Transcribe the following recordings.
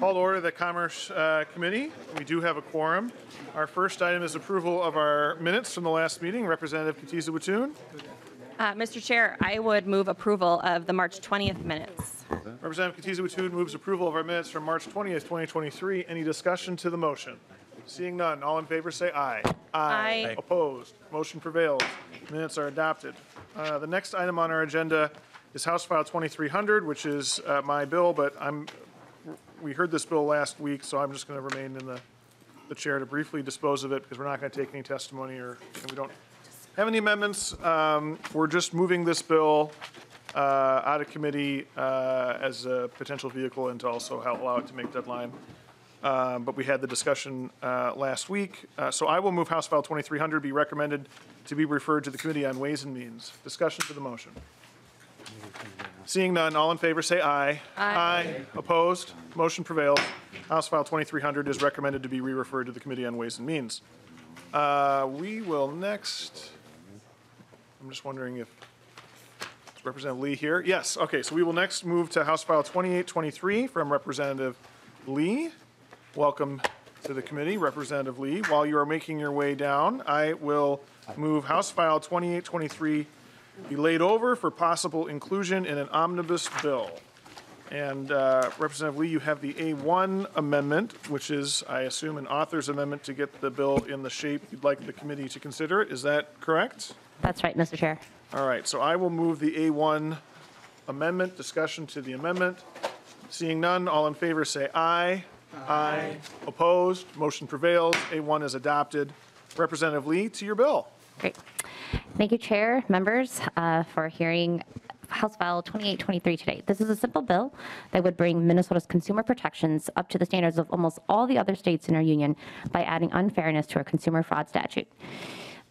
Call to order the Commerce Committee. We do have a quorum. Our first item is approval of our minutes from the last meeting. Representative Katiza Watoon. Mr. Chair, I would move approval of the March 20th minutes. Representative Katiza Watoon moves approval of our minutes from March 20th, 2023. Any discussion to the motion? Seeing none, all in favor say aye. Aye. Opposed? Motion prevails. Minutes are adopted. The next item on our agenda is House File 2300, which is my bill, but we heard this bill last week, so I'm just going to remain in the chair to briefly dispose of it because we're not going to take any testimony and we don't have any amendments. We're just moving this bill out of committee as a potential vehicle and to also allow it to make deadline. But we had the discussion last week. So I will move House File 2300 be recommended to be referred to the Committee on Ways and Means. Discussion for the motion. Seeing none, all in favor say aye. Aye. Opposed? Motion prevails. House File 2300 is recommended to be re-referred to the Committee on Ways and Means. We will next, I'm just wondering if, is Representative Lee here? Yes, okay, so we will next move to House File 2823 from Representative Lee. Welcome to the committee, Representative Lee. While you are making your way down, I will move House File 2823 be laid over for possible inclusion in an omnibus bill. And Representative Lee, you have the A1 amendment, which is, I assume, an author's amendment to get the bill in the shape you'd like the committee to consider it. Is that correct? That's right, Mr. Chair. All right, so I will move the A1 amendment. Discussion to the amendment. Seeing none, all in favor say aye. Aye. Opposed? Motion prevails. A1 is adopted. Representative Lee, to your bill. Great. Thank you, Chair, members, for hearing House File 2823 today. This is a simple bill that would bring Minnesota's consumer protections up to the standards of almost all the other states in our union by adding unfairness to our consumer fraud statute.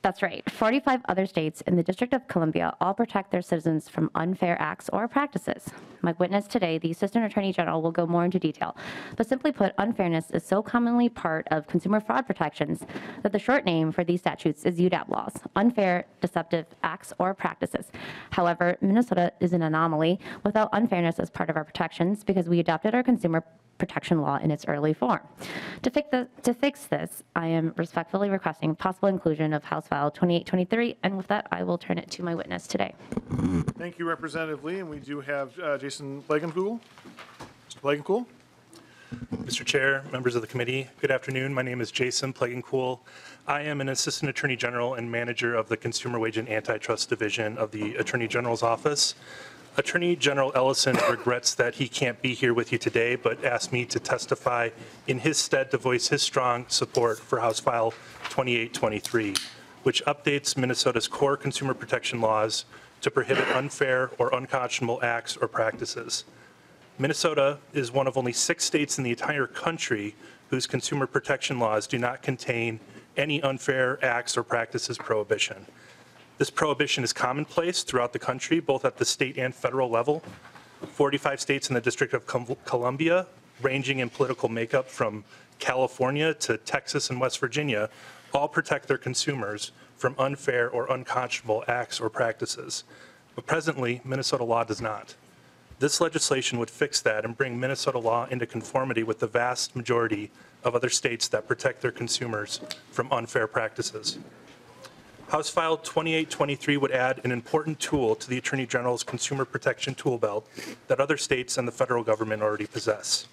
That's right. 45 other states in the District of Columbia all protect their citizens from unfair acts or practices. My witness today, the Assistant Attorney General, will go more into detail. But simply put, unfairness is so commonly part of consumer fraud protections that the short name for these statutes is UDAP laws, unfair, deceptive acts or practices. However, Minnesota is an anomaly without unfairness as part of our protections because we adopted our consumer protection law in its early form. To fix this, I am respectfully requesting possible inclusion of House File 2823, and with that, I will turn it to my witness today. Thank you, Representative Lee, and we do have Jason Plagenkuhl. Mr. Plagenkuhl. Mr. Chair, members of the committee, good afternoon. My name is Jason Plagenkuhl. I am an Assistant Attorney General and Manager of the Consumer Wage and Antitrust Division of the Attorney General's Office. Attorney General Ellison regrets that he can't be here with you today, but asked me to testify in his stead to voice his strong support for House File 2823, which updates Minnesota's core consumer protection laws to prohibit unfair or unconscionable acts or practices. Minnesota is one of only 6 states in the entire country whose consumer protection laws do not contain any unfair acts or practices prohibition. This prohibition is commonplace throughout the country, both at the state and federal level. 45 states in the District of Columbia, ranging in political makeup from California to Texas and West Virginia, all protect their consumers from unfair or unconscionable acts or practices. But presently, Minnesota law does not. This legislation would fix that and bring Minnesota law into conformity with the vast majority of other states that protect their consumers from unfair practices. House File 2823 would add an important tool to the Attorney General's consumer protection tool belt that other states and the federal government already possess.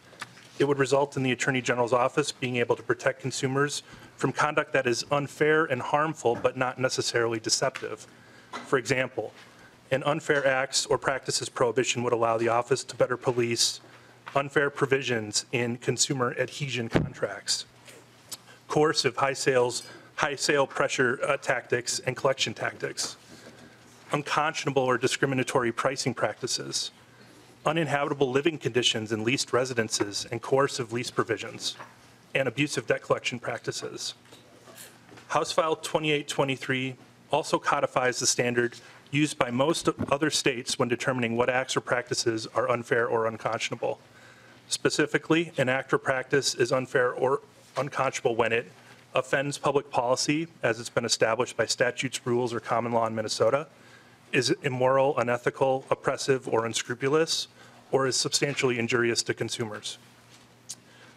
It would result in the Attorney General's office being able to protect consumers from conduct that is unfair and harmful, but not necessarily deceptive. For example, an unfair acts or practices prohibition would allow the office to better police unfair provisions in consumer adhesion contracts, coercive high sale pressure tactics and collection tactics, unconscionable or discriminatory pricing practices, uninhabitable living conditions in leased residences and coercive lease provisions, and abusive debt collection practices. House File 2823 also codifies the standard used by most other states when determining what acts or practices are unfair or unconscionable. Specifically, an act or practice is unfair or unconscionable when it offends public policy as it's been established by statutes, rules, or common law in Minnesota, is immoral, unethical, oppressive, or unscrupulous, or is substantially injurious to consumers.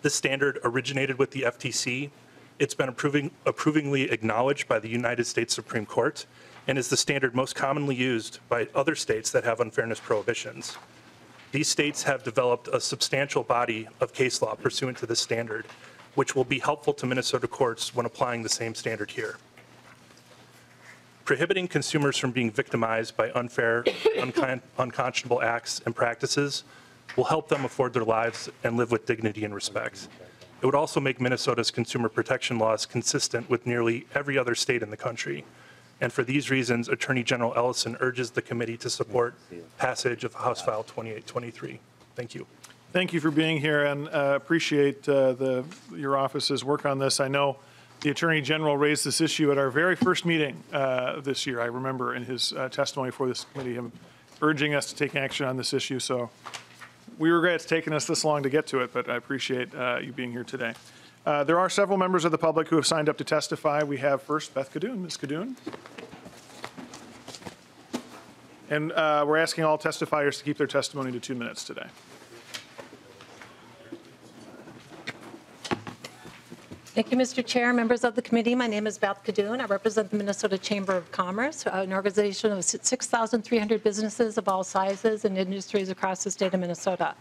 This standard originated with the FTC. It's been approvingly acknowledged by the United States Supreme Court and is the standard most commonly used by other states that have unfairness prohibitions. These states have developed a substantial body of case law pursuant to this standard, which will be helpful to Minnesota courts when applying the same standard here. Prohibiting consumers from being victimized by unfair, unconscionable acts and practices will help them afford their lives and live with dignity and respect. It would also make Minnesota's consumer protection laws consistent with nearly every other state in the country. And for these reasons, Attorney General Ellison urges the committee to support passage of House File 2823. Thank you. Thank you for being here, and appreciate your office's work on this. I know the Attorney General raised this issue at our very first meeting this year. I remember in his testimony for this committee him urging us to take action on this issue. So we regret it's taken us this long to get to it, but I appreciate you being here today. There are several members of the public who have signed up to testify. We have first Beth Kadoon. Ms. Kadoon. And we're asking all testifiers to keep their testimony to 2 minutes today. Thank you, Mr. Chair, members of the committee. My name is Beth Kadoon. I represent the Minnesota Chamber of Commerce, an organization of 6,300 businesses of all sizes and industries across the state of Minnesota.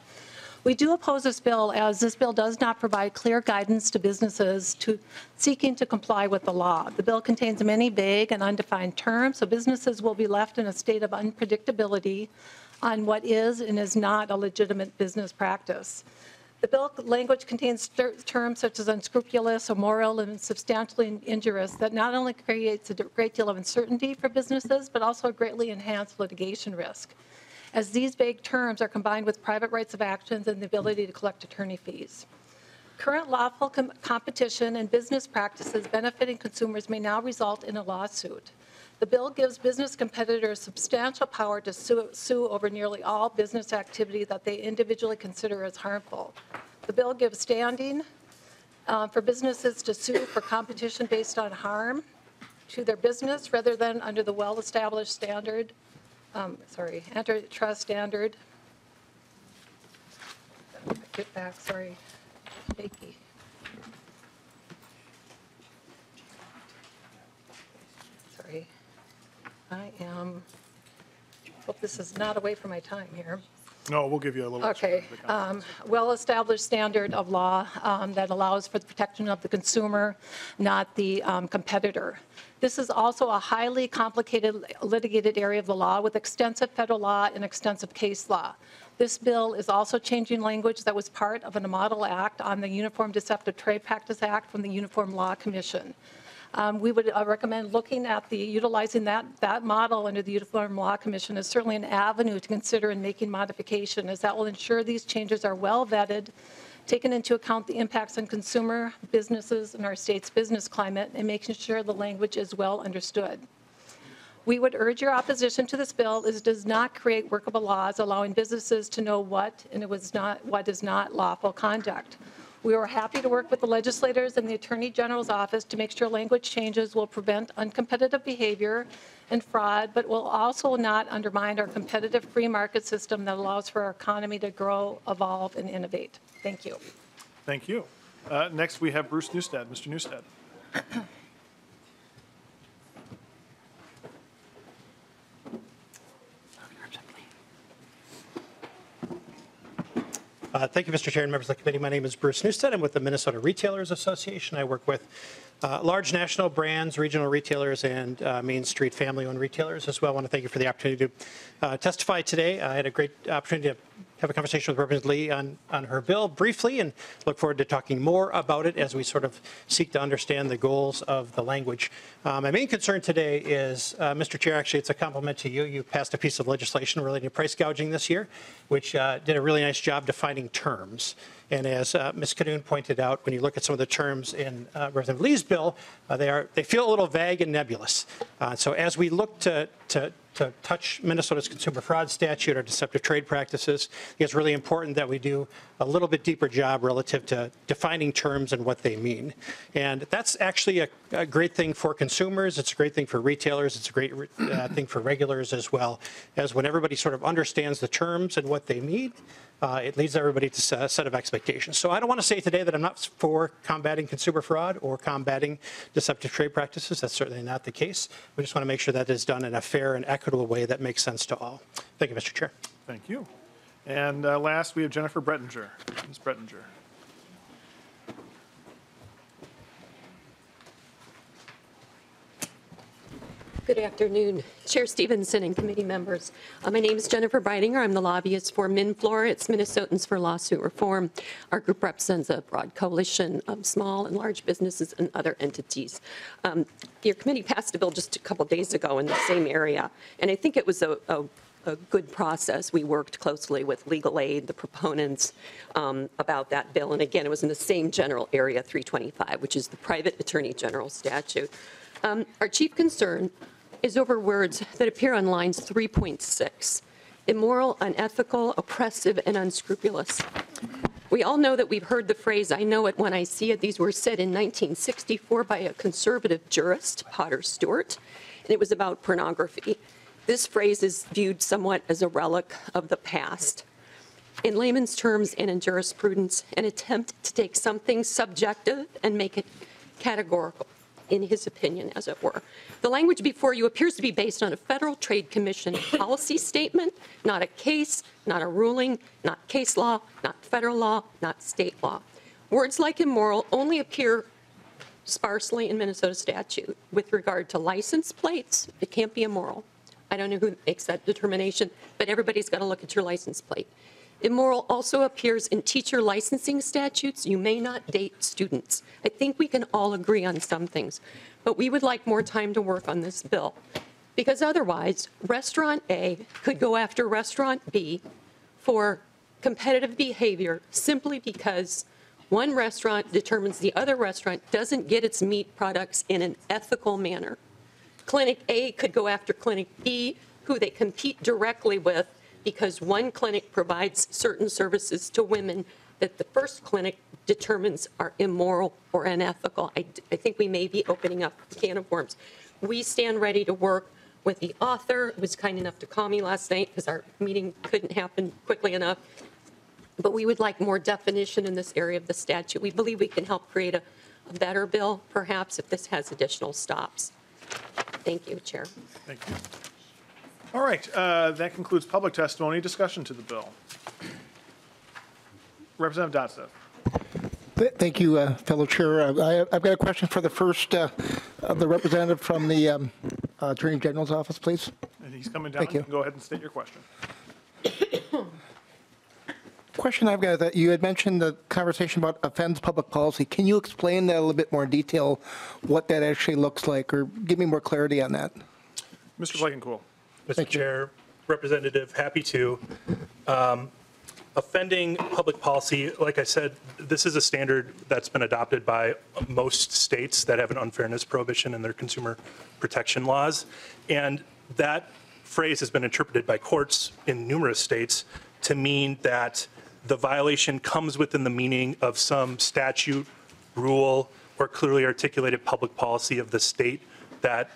We do oppose this bill, as this bill does not provide clear guidance to businesses seeking to comply with the law. The bill contains many vague and undefined terms, so businesses will be left in a state of unpredictability on what is and is not a legitimate business practice. The bill language contains terms such as unscrupulous, immoral, and substantially injurious that not only creates a great deal of uncertainty for businesses, but also greatly enhances litigation risk, as these vague terms are combined with private rights of actions and the ability to collect attorney fees. Current lawful competition and business practices benefiting consumers may now result in a lawsuit. The bill gives business competitors substantial power to sue over nearly all business activity that they individually consider as harmful. The bill gives standing for businesses to sue for competition based on harm to their business rather than under the well-established standard antitrust standard. Get back, sorry, shaky. Sorry, I am, hope this is not away from my time here. No, we'll give you a little. Okay, well-established standard of law that allows for the protection of the consumer, not the competitor. This is also a highly complicated litigated area of the law with extensive federal law and extensive case law. This bill is also changing language that was part of a model act on the Uniform Deceptive Trade Practice Act from the Uniform Law Commission. We would recommend looking at utilizing that model under the Uniform Law Commission is certainly an avenue to consider in making modification, as that will ensure these changes are well vetted, taking into account the impacts on consumer businesses and our state's business climate, and making sure the language is well understood. We would urge your opposition to this bill, as it does not create workable laws allowing businesses to know what and what is not lawful conduct. We were happy to work with the legislators and the Attorney General's office to make sure language changes will prevent uncompetitive behavior and fraud, but will also not undermine our competitive free market system that allows for our economy to grow, evolve, and innovate. Thank you. Thank you. Next, we have Bruce Nustad. Mr. Nustad. Thank you, Mr. Chair and members of the committee. My name is Bruce Nustad. I'm with the Minnesota Retailers Association. I work with large national brands, regional retailers, and Main Street family-owned retailers as well. I want to thank you for the opportunity to testify today. I had a great opportunity to have a conversation with Representative Lee on her bill briefly, and look forward to talking more about it as we sort of seek to understand the goals of the language. My main concern today is, Mr. Chair, actually it's a compliment to you. You passed a piece of legislation relating to price gouging this year, which did a really nice job defining terms. And as Ms. Kadoon pointed out, when you look at some of the terms in Representative Lee's bill, they feel a little vague and nebulous. So as we look to to touch Minnesota's consumer fraud statute or deceptive trade practices. It's really important that we do a little bit deeper job relative to defining terms and what they mean. And that's actually a great thing for consumers. It's a great thing for retailers. It's a great thing for regulators as well, as when everybody sort of understands the terms and what they need, it leads everybody to a set of expectations. So I don't want to say today that I'm not for combating consumer fraud or combating deceptive trade practices. That's certainly not the case. We just want to make sure that is done in a fair and equitable way that makes sense to all. Thank you, Mr. Chair. Thank you. And last, we have Jennifer Brettinger. Ms. Brettinger. Good afternoon, Chair Stevenson and committee members. My name is Jennifer Brettinger. I'm the lobbyist for MinFlor. It's Minnesotans for Lawsuit Reform. Our group represents a broad coalition of small and large businesses and other entities. Your committee passed a bill just a couple days ago in the same area, and I think it was a good process. We worked closely with legal aid, the proponents, about that bill. And again, it was in the same general area, 325, which is the private attorney general statute. Our chief concern is over words that appear on lines 3.6, immoral, unethical, oppressive, and unscrupulous. We all know that we've heard the phrase, I know it when I see it. These were said in 1964 by a conservative jurist, Potter Stewart, and it was about pornography. This phrase is viewed somewhat as a relic of the past. In layman's terms and in jurisprudence, an attempt to take something subjective and make it categorical, in his opinion, as it were. The language before you appears to be based on a Federal Trade Commission policy statement, not a case, not a ruling, not case law, not federal law, not state law. Words like immoral only appear sparsely in Minnesota statute. With regard to license plates, it can't be immoral. I don't know who makes that determination, but everybody's got to look at your license plate. Immoral also appears in teacher licensing statutes. You may not date students. I think we can all agree on some things, but we would like more time to work on this bill, because otherwise restaurant A could go after restaurant B for competitive behavior simply because one restaurant determines the other restaurant doesn't get its meat products in an ethical manner. Clinic A could go after Clinic B, who they compete directly with, because one clinic provides certain services to women that the first clinic determines are immoral or unethical. I think we may be opening up a can of worms. We stand ready to work with the author, who was kind enough to call me last night because our meeting couldn't happen quickly enough. But we would like more definition in this area of the statute. We believe we can help create a better bill, perhaps, if this has additional stops. Thank you, Chair. Thank you. All right, that concludes public testimony. Discussion to the bill. Representative Dotson. Thank you, fellow Chair. I've got a question for the first the representative from the Attorney General's office, please. And he's coming down. Thank you. You can go ahead and state your question. Question I've got is that you had mentioned the conversation about offends public policy. Can you explain that a little bit more in detail, what that actually looks like, or give me more clarity on that? Mr. Plagenkuhl. Mr. Chair, Representative, happy to. Offending public policy, like I said, this is a standard that's been adopted by most states that have an unfairness prohibition in their consumer protection laws. And that phrase has been interpreted by courts in numerous states to mean that the violation comes within the meaning of some statute, rule, or clearly articulated public policy of the state that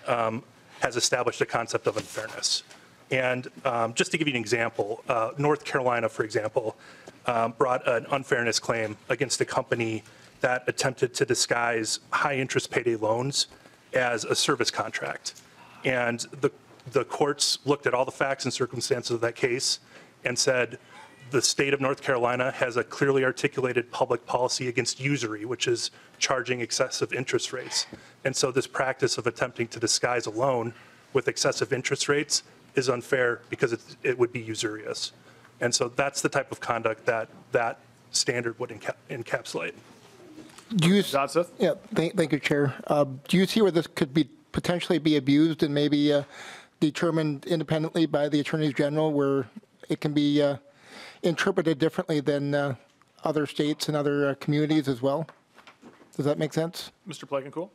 has established the concept of unfairness. And just to give you an example, North Carolina, for example, brought an unfairness claim against a company that attempted to disguise high interest payday loans as a service contract. And the courts looked at all the facts and circumstances of that case and said, the state of North Carolina has a clearly articulated public policy against usury, which is charging excessive interest rates. And so this practice of attempting to disguise a loan with excessive interest rates is unfair because it would be usurious. And so that's the type of conduct that that standard would encapsulate. Do you, yeah, thank you, Chair. Do you see where this could be potentially be abused and maybe determined independently by the Attorney General, where it can be interpreted differently than other states and other communities as well? Does that make sense? Mr. Plagenkuhl.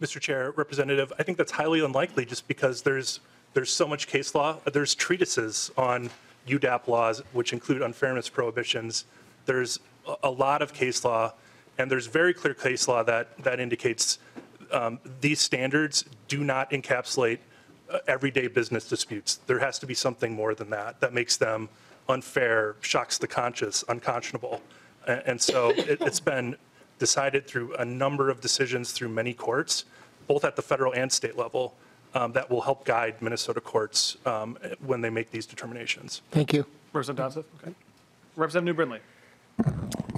Mr. Chair, Representative, I think that's highly unlikely just because there's There's so much case law. There's treatises on UDAP laws, which include unfairness prohibitions. There's a lot of case law, and there's very clear case law that indicates these standards do not encapsulate everyday business disputes. There has to be something more than that that makes them unfair, shocks the conscience, unconscionable. And so it's been decided through a number of decisions through many courts, both at the federal and state level, that will help guide Minnesota courts when they make these determinations. Thank you. Representative Donseff, okay. Representative New Brindley.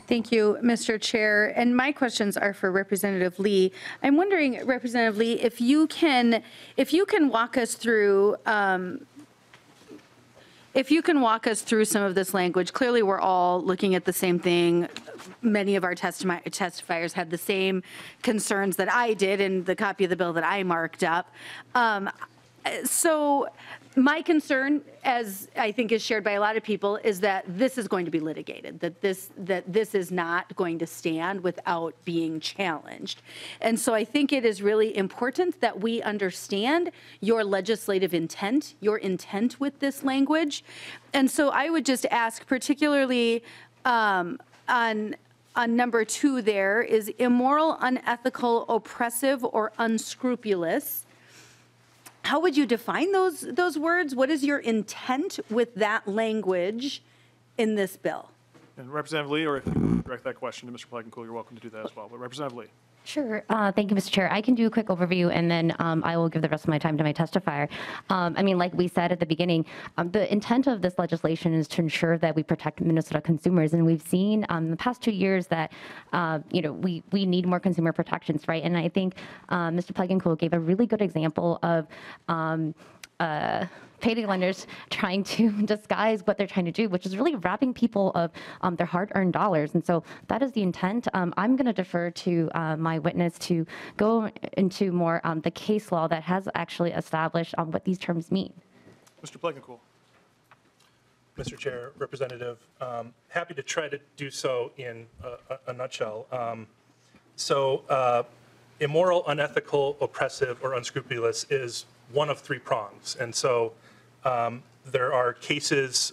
Thank you, Mr. Chair. And my questions are for Representative Lee. I'm wondering, Representative Lee, if you can walk us through some of this language. Clearly, we're all looking at the same thing. Many of our testifiers had the same concerns that I did in the copy of the bill that I marked up. So my concern, as I think is shared by a lot of people, is that this is going to be litigated, that this is not going to stand without being challenged. And so I think it is really important that we understand your legislative intent, your intent with this language. And so I would just ask, particularly on number 2 there, is immoral, unethical, oppressive, or unscrupulous. How would you define those words? What is your intent with that language in this bill? And Representative Lee, or if you direct that question to Mr. Plagenkuhl, you're welcome to do that as well. But Representative Lee. Sure. Thank you, Mr. Chair. I can do a quick overview, and then I will give the rest of my time to my testifier. I mean, like we said at the beginning, the intent of this legislation is to ensure that we protect Minnesota consumers, and we've seen in the past 2 years that we need more consumer protections, right? And I think Mr. Plagenkuhl gave a really good example of payday lenders trying to disguise what they're trying to do, which is really robbing people of their hard-earned dollars. And so that is the intent. I'm going to defer to my witness to go into more the case law that has actually established what these terms mean. Mr. Plagenkuhl. Mr. Chair, Representative, happy to try to do so in a nutshell. Immoral, unethical, oppressive, or unscrupulous is one of 3 prongs. And so there are cases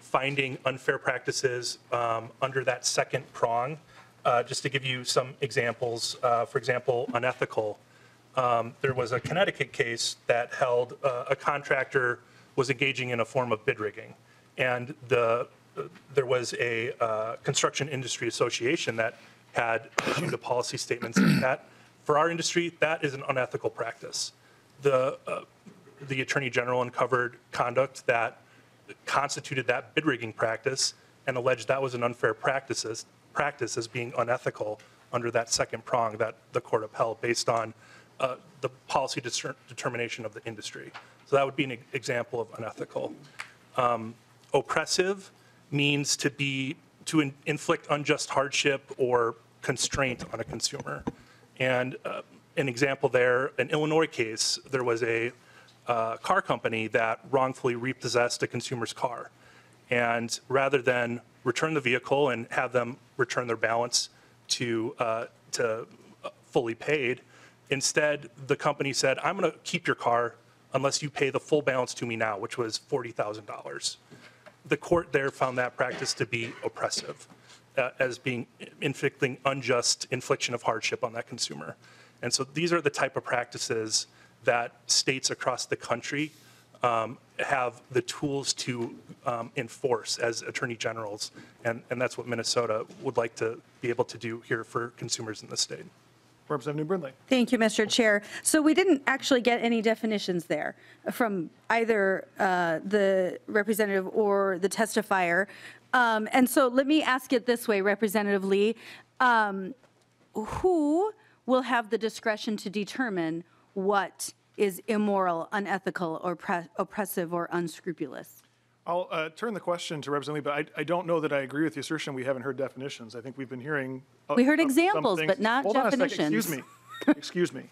finding unfair practices under that 2nd prong. Just to give you some examples, for example, unethical. There was a Connecticut case that held a contractor was engaging in a form of bid rigging. And there was a construction industry association that had issued a policy statement saying that for our industry, that is an unethical practice. The Attorney General uncovered conduct that constituted that bid rigging practice and alleged that was an unfair practice as being unethical under that 2nd prong that the court upheld based on the policy determination of the industry. So that would be an example of unethical. Oppressive means to inflict unjust hardship or constraint on a consumer. And an example there, an Illinois case, there was a car company that wrongfully repossessed a consumer's car. And rather than return the vehicle and have them return their balance to fully paid, instead the company said, I'm going to keep your car unless you pay the full balance to me now, which was $40,000. The court there found that practice to be oppressive, as being inflicting unjust infliction of hardship on that consumer. And so these are the type of practices that states across the country have the tools to enforce as attorney generals, and that's what Minnesota would like to be able to do here for consumers in the state. Representative New Brindley. Thank you, Mr. Chair. So we didn't actually get any definitions there from either the representative or the testifier. And so let me ask it this way, Representative Lee. Who will have the discretion to determine what is immoral, unethical, or oppressive, or unscrupulous? I'll turn the question to Representative Lee, but I don't know that I agree with the assertion we haven't heard definitions. I think we've been hearing we heard examples, but not definitions. Hold on a second. Excuse me.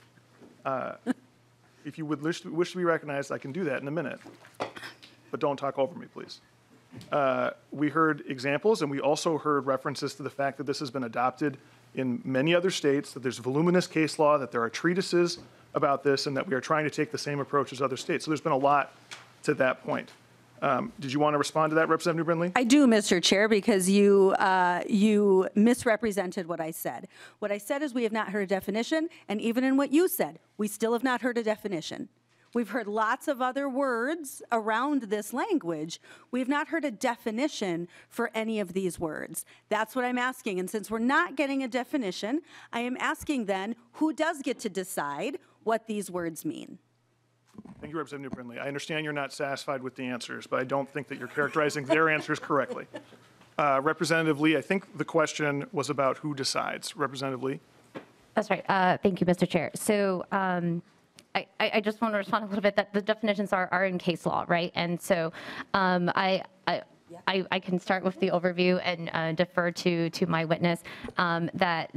If you would wish to be recognized, I can do that in a minute. But don't talk over me, please. We heard examples, and we also heard references to the fact that this has been adopted in many other states, that there's voluminous case law, that there are treatises about this and that we are trying to take the same approach as other states. So there's been a lot to that point. Did you want to respond to that, Representative Brindley? I do, Mr. Chair, because you misrepresented what I said. What I said is we have not heard a definition, and even in what you said, we still have not heard a definition. We've heard lots of other words around this language. We've not heard a definition for any of these words. That's what I'm asking. And since we're not getting a definition, I am asking then who does get to decide what these words mean? Thank you, Representative Brindley. I understand you're not satisfied with the answers, but I don't think that you're characterizing their answers correctly. Representative Lee, I think the question was about who decides. Representative Lee? That's right. Thank you, Mr. Chair. So I just want to respond a little bit that the definitions are in case law, right? And so I can start with the overview and defer to my witness that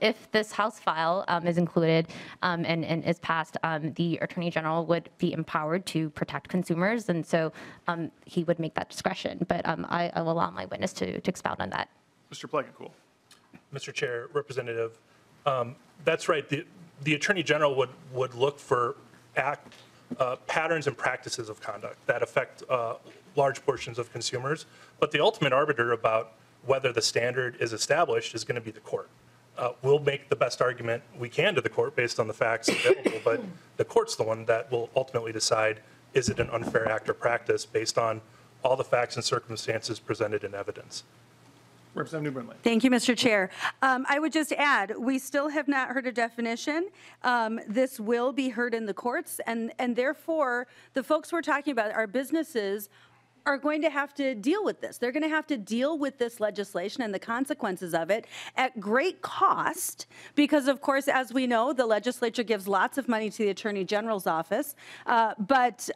if this House file is included and is passed, the Attorney General would be empowered to protect consumers, and so he would make that discretion. But I will allow my witness to expound on that. Mr. Plagenkuhl. Mr. Chair, Representative, that's right. The Attorney General would look for patterns and practices of conduct that affect large portions of consumers, but the ultimate arbiter about whether the standard is established is going to be the court. We'll make the best argument we can to the court based on the facts available, but the court's the one that will ultimately decide, is it an unfair act or practice based on all the facts and circumstances presented in evidence. Representative Brindley. Thank you, Mr. Chair. I would just add, we still have not heard a definition. This will be heard in the courts, and therefore, the folks we're talking about are businesses are going to have to deal with this. They're going to have to deal with this legislation and the consequences of it at great cost because, of course, as we know, the legislature gives lots of money to the Attorney General's office, but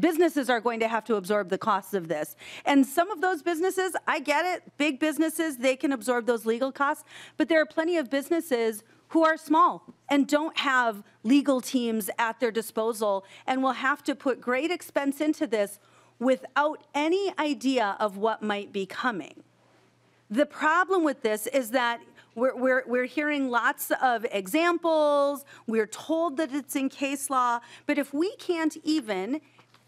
businesses are going to have to absorb the costs of this. And some of those businesses, I get it, big businesses, they can absorb those legal costs, but there are plenty of businesses who are small and don't have legal teams at their disposal and will have to put great expense into this without any idea of what might be coming. The problem with this is that we're hearing lots of examples, we're told that it's in case law, but if we can't even,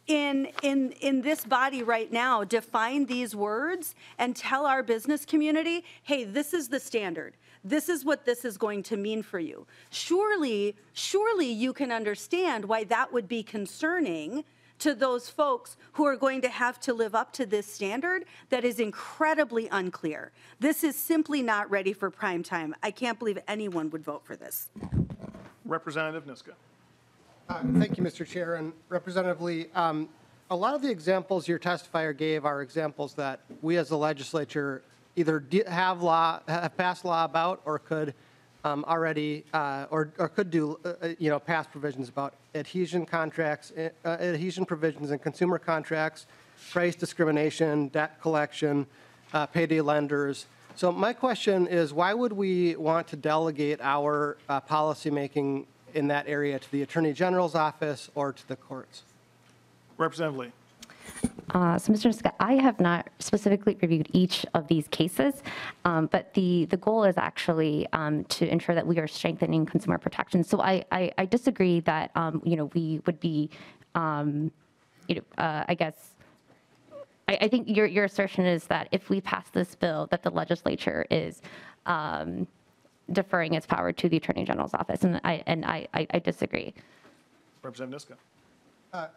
in this body right now, define these words and tell our business community, hey, this is the standard. This is what this is going to mean for you. Surely you can understand why that would be concerning to those folks who are going to have to live up to this standard that is incredibly unclear. This is simply not ready for prime time. I can't believe anyone would vote for this. Representative Niska. Thank you, Mr. Chair. And Representative Lee, a lot of the examples your testifier gave are examples that we as the legislature either have passed law about or could already past provisions about adhesion contracts, adhesion provisions in consumer contracts, price discrimination, debt collection, payday lenders. So my question is, why would we want to delegate our policymaking in that area to the Attorney General's office or to the courts? Representative Lee. So, Mr. Scott, I have not specifically reviewed each of these cases, but the goal is actually to ensure that we are strengthening consumer protection. So I disagree that, we would be, I think your assertion is that if we pass this bill, that the legislature is deferring its power to the Attorney General's office, and I disagree. Representative Niska.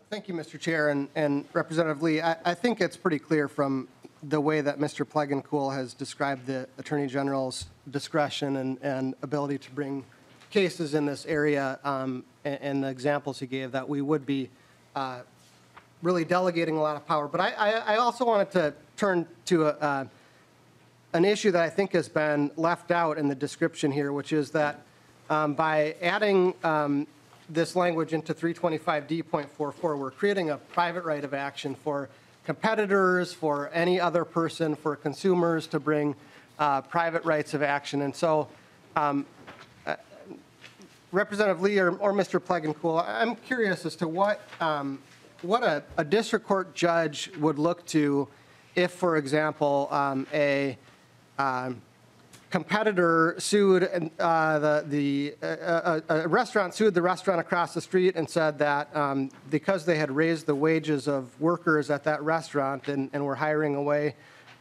Thank you, Mr. Chair, and Representative Lee. I think it's pretty clear from the way that Mr. Plagenkuhl has described the Attorney General's discretion and ability to bring cases in this area and the examples he gave that we would be really delegating a lot of power. But I also wanted to turn to an issue that I think has been left out in the description here, which is that by adding this language into 325D.44, we're creating a private right of action for competitors, for any other person, for consumers to bring private rights of action. And so Representative Lee or Mr. Plagenkuhl, I'm curious as to what a district court judge would look to if, for example, competitor sued, and a restaurant sued the restaurant across the street and said that because they had raised the wages of workers at that restaurant and were hiring away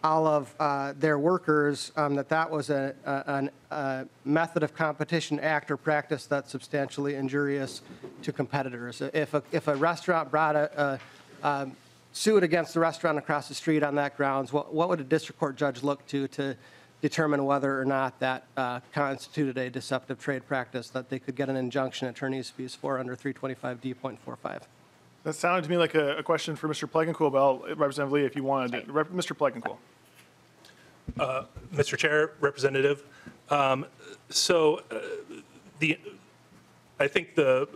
all of their workers, that was a method of competition act or practice that's substantially injurious to competitors. If a restaurant brought a suit against the restaurant across the street on that grounds, what would a district court judge look to determine whether or not that constituted a deceptive trade practice that they could get an injunction attorney's fees for under 325D.45. That sounded to me like a question for Mr. Plagenkuhl, but I'll, Representative Lee, if you wanted. Mr. Plagenkuhl. Mr. Chair, Representative. I think the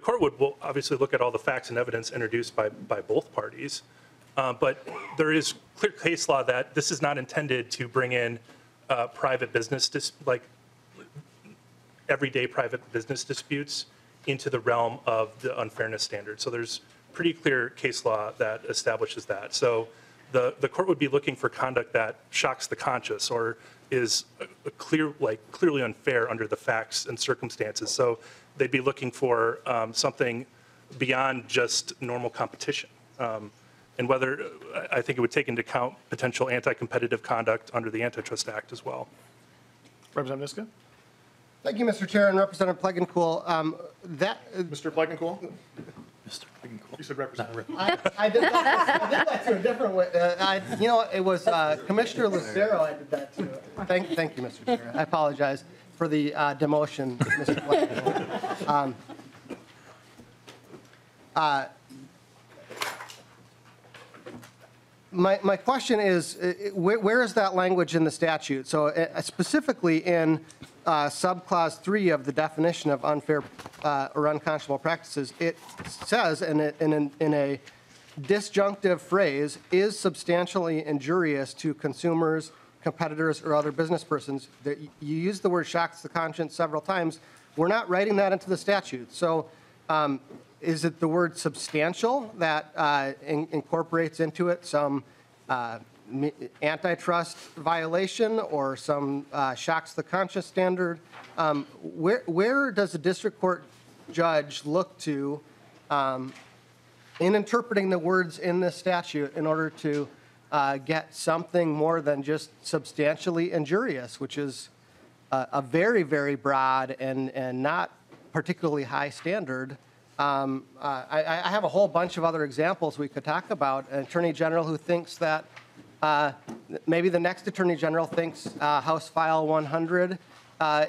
court would obviously look at all the facts and evidence introduced by both parties. But there is clear case law that this is not intended to bring in private business, like everyday private business disputes, into the realm of the unfairness standard. So there's pretty clear case law that establishes that. So the court would be looking for conduct that shocks the conscience or is clearly unfair under the facts and circumstances. So they'd be looking for something beyond just normal competition. And whether, I think it would take into account potential anti-competitive conduct under the Antitrust Act as well. Representative Niska. Thank you, Mr. Chair, and Representative Plagenkuhl. Mr. Plagenkuhl? Mr. Plagenkuhl. You said Representative. I did that to a different way. It was Commissioner Lucero I did that to. Thank you, Mr. Chair. I apologize for the demotion, Mr. Plagenkuhl. My question is, where is that language in the statute? So specifically in subclause 3 of the definition of unfair or unconscionable practices, it says in a disjunctive phrase, is substantially injurious to consumers, competitors, or other business persons. That you use the word shocks the conscience several times. We're not writing that into the statute. So. Is it the word substantial that incorporates into it some antitrust violation or some shocks the conscience standard? Where does a district court judge look to in interpreting the words in this statute in order to get something more than just substantially injurious, which is a very, very broad and not particularly high standard? I have a whole bunch of other examples we could talk about. An attorney general who thinks that maybe the next attorney general thinks House File 100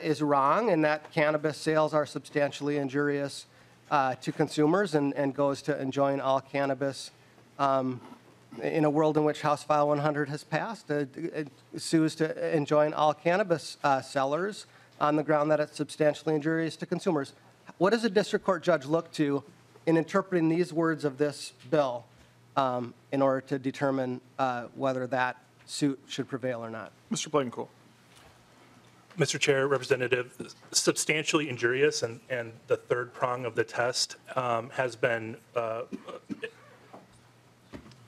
is wrong and that cannabis sales are substantially injurious to consumers and goes to enjoin all cannabis in a world in which House File 100 has passed. It sues to enjoin all cannabis sellers on the ground that it's substantially injurious to consumers. What does a district court judge look to in interpreting these words of this bill in order to determine whether that suit should prevail or not? Mr. Plagenkuhl. Mr. Chair, Representative, substantially injurious and the third prong of the test has been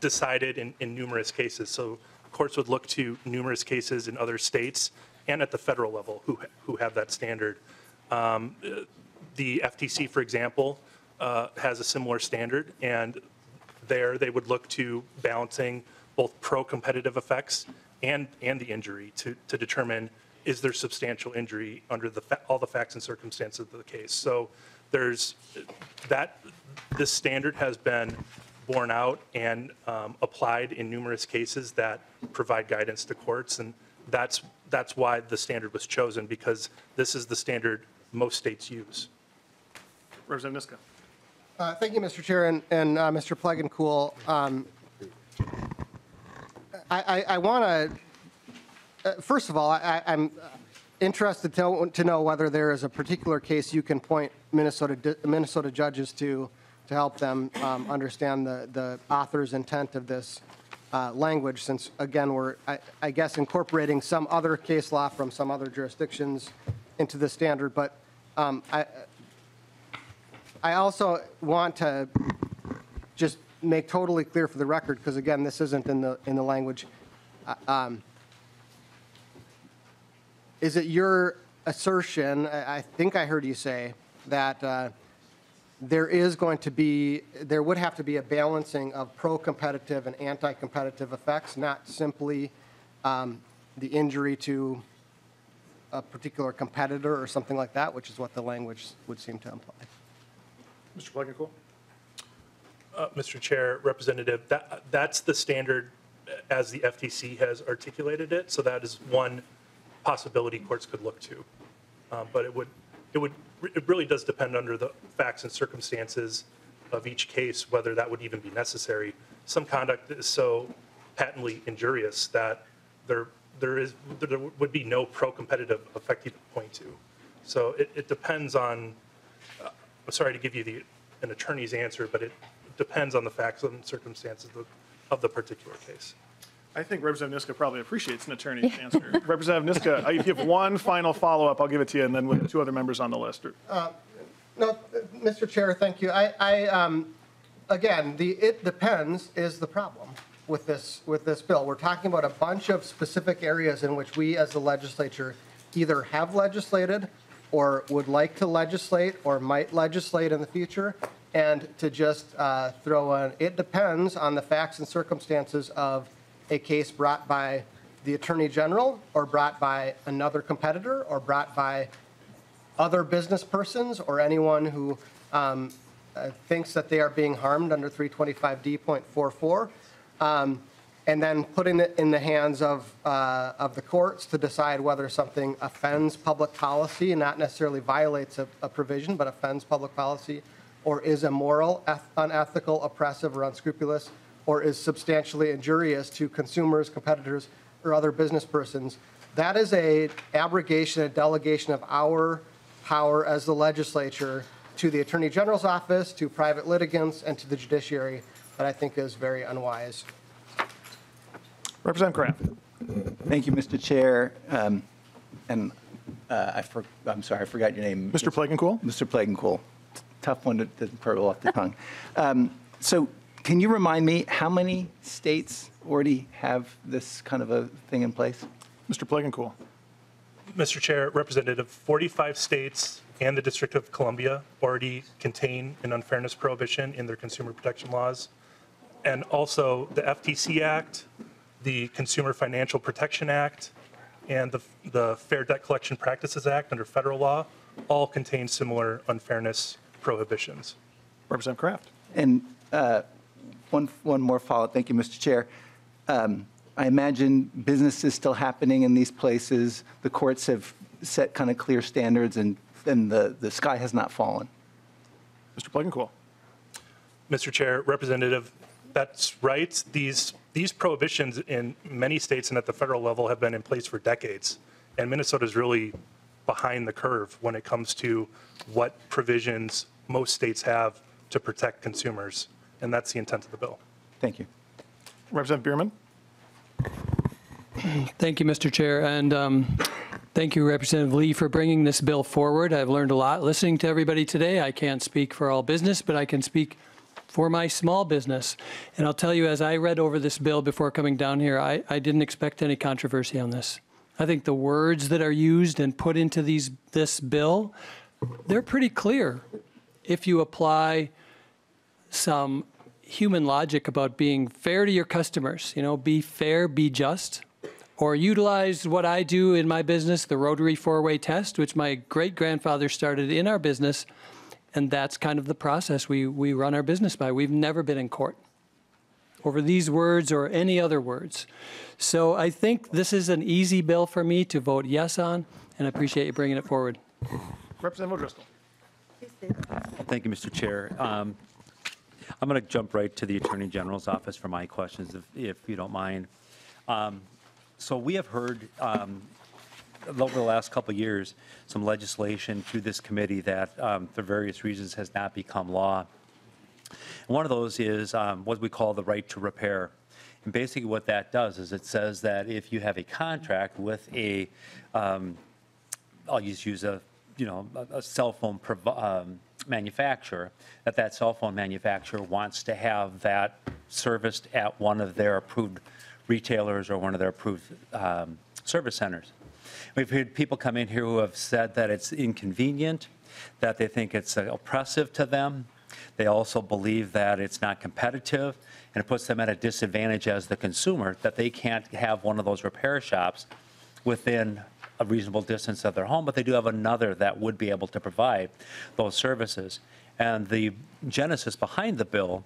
decided in numerous cases. So courts would look to numerous cases in other states and at the federal level who have that standard. The FTC, for example, has a similar standard, and there they would look to balancing both pro-competitive effects and the injury to determine is there substantial injury under all the facts and circumstances of the case. So there's that. This standard has been borne out and applied in numerous cases that provide guidance to courts, and that's why the standard was chosen, because this is the standard most states use. Representative Niska. Thank you, Mr. Chair, and Mr. Plagenkuhl. I want to, first of all, I'm interested to know whether there is a particular case you can point Minnesota judges to help them understand the author's intent of this language, since, again, we're, I guess, incorporating some other case law from some other jurisdictions into the standard. But I also want to just make totally clear for the record, because again, this isn't in the language. Is it your assertion, I think I heard you say, that there would have to be a balancing of pro-competitive and anti-competitive effects, not simply the injury to a particular competitor or something like that, which is what the language would seem to imply. Mr. Plagenkuhl. Mr. Chair, Representative, that's the standard as the FTC has articulated it, so that is one possibility courts could look to. But it really does depend under the facts and circumstances of each case whether that would even be necessary. Some conduct is so patently injurious that there would be no pro-competitive effect you could point to. So it depends on, I'm sorry to give you an attorney's answer, but it depends on the facts and circumstances of the particular case. I think Representative Niska probably appreciates an attorney's answer. Representative Niska, if you have one final follow-up, I'll give it to you, and then with two other members on the list. No, Mr. Chair, thank you. I again, it depends is the problem with this bill. We're talking about a bunch of specific areas in which we as the legislature either have legislated or would like to legislate or might legislate in the future, and to just throw an it depends on the facts and circumstances of a case brought by the Attorney General or brought by another competitor or brought by other business persons or anyone who thinks that they are being harmed under 325D.44, and then putting it in the hands of the courts to decide whether something offends public policy and not necessarily violates a provision but offends public policy or is immoral, unethical, oppressive, or unscrupulous, or is substantially injurious to consumers, competitors, or other business persons. That is an abrogation, a delegation of our power as the legislature to the Attorney General's office, to private litigants, and to the judiciary that I think is very unwise. Representative Kraft. Thank you, Mr. Chair. I'm sorry, I forgot your name. Mr. Plagenkuhl. Mr. Plagenkuhl. Tough one to curl off the tongue. So can you remind me how many states already have this kind of a thing in place? Mr. Plagenkuhl. Mr. Chair, Representative, 45 states and the District of Columbia already contain an unfairness prohibition in their consumer protection laws. And also the FTC Act, the Consumer Financial Protection Act, and the Fair Debt Collection Practices Act under federal law all contain similar unfairness prohibitions. Representative Kraft. And one more follow-up. Thank you, Mr. Chair. I imagine business is still happening in these places. The courts have set kind of clear standards, and the sky has not fallen. Mr. Plagenkuhl. Mr. Chair, Representative, that's right. These prohibitions in many states and at the federal level have been in place for decades, and Minnesota's really behind the curve when it comes to what provisions most states have to protect consumers, and that's the intent of the bill. Thank you. Representative Bierman. Thank you, Mr. Chair, and thank you, Representative Lee, for bringing this bill forward. I've learned a lot listening to everybody today. I can't speak for all business, but I can speak for my small business. And I'll tell you, as I read over this bill before coming down here, I didn't expect any controversy on this. I think the words that are used and put into this bill, they're pretty clear. If you apply some human logic about being fair to your customers, you know, be fair, be just, or utilize what I do in my business, the rotary four-way test, which my great-grandfather started in our business, and that's kind of the process we run our business by. We've never been in court over these words or any other words. So I think this is an easy bill for me to vote yes on, and I appreciate you bringing it forward. Representative Driscoll. Thank you, Mr. Chair. I'm going to jump right to the Attorney General's office for my questions, if you don't mind. So we have heard over the last couple of years some legislation through this committee that for various reasons has not become law. One of those is what we call the right to repair. And basically what that does is it says that if you have a contract with a, I'll just use a cell phone manufacturer, that cell phone manufacturer wants to have that serviced at one of their approved retailers or one of their approved service centers. We've heard people come in here who have said that it's inconvenient, that they think it's oppressive to them. They also believe that it's not competitive, and it puts them at a disadvantage as the consumer, that they can't have one of those repair shops within a reasonable distance of their home, but they do have another that would be able to provide those services. And the genesis behind the bill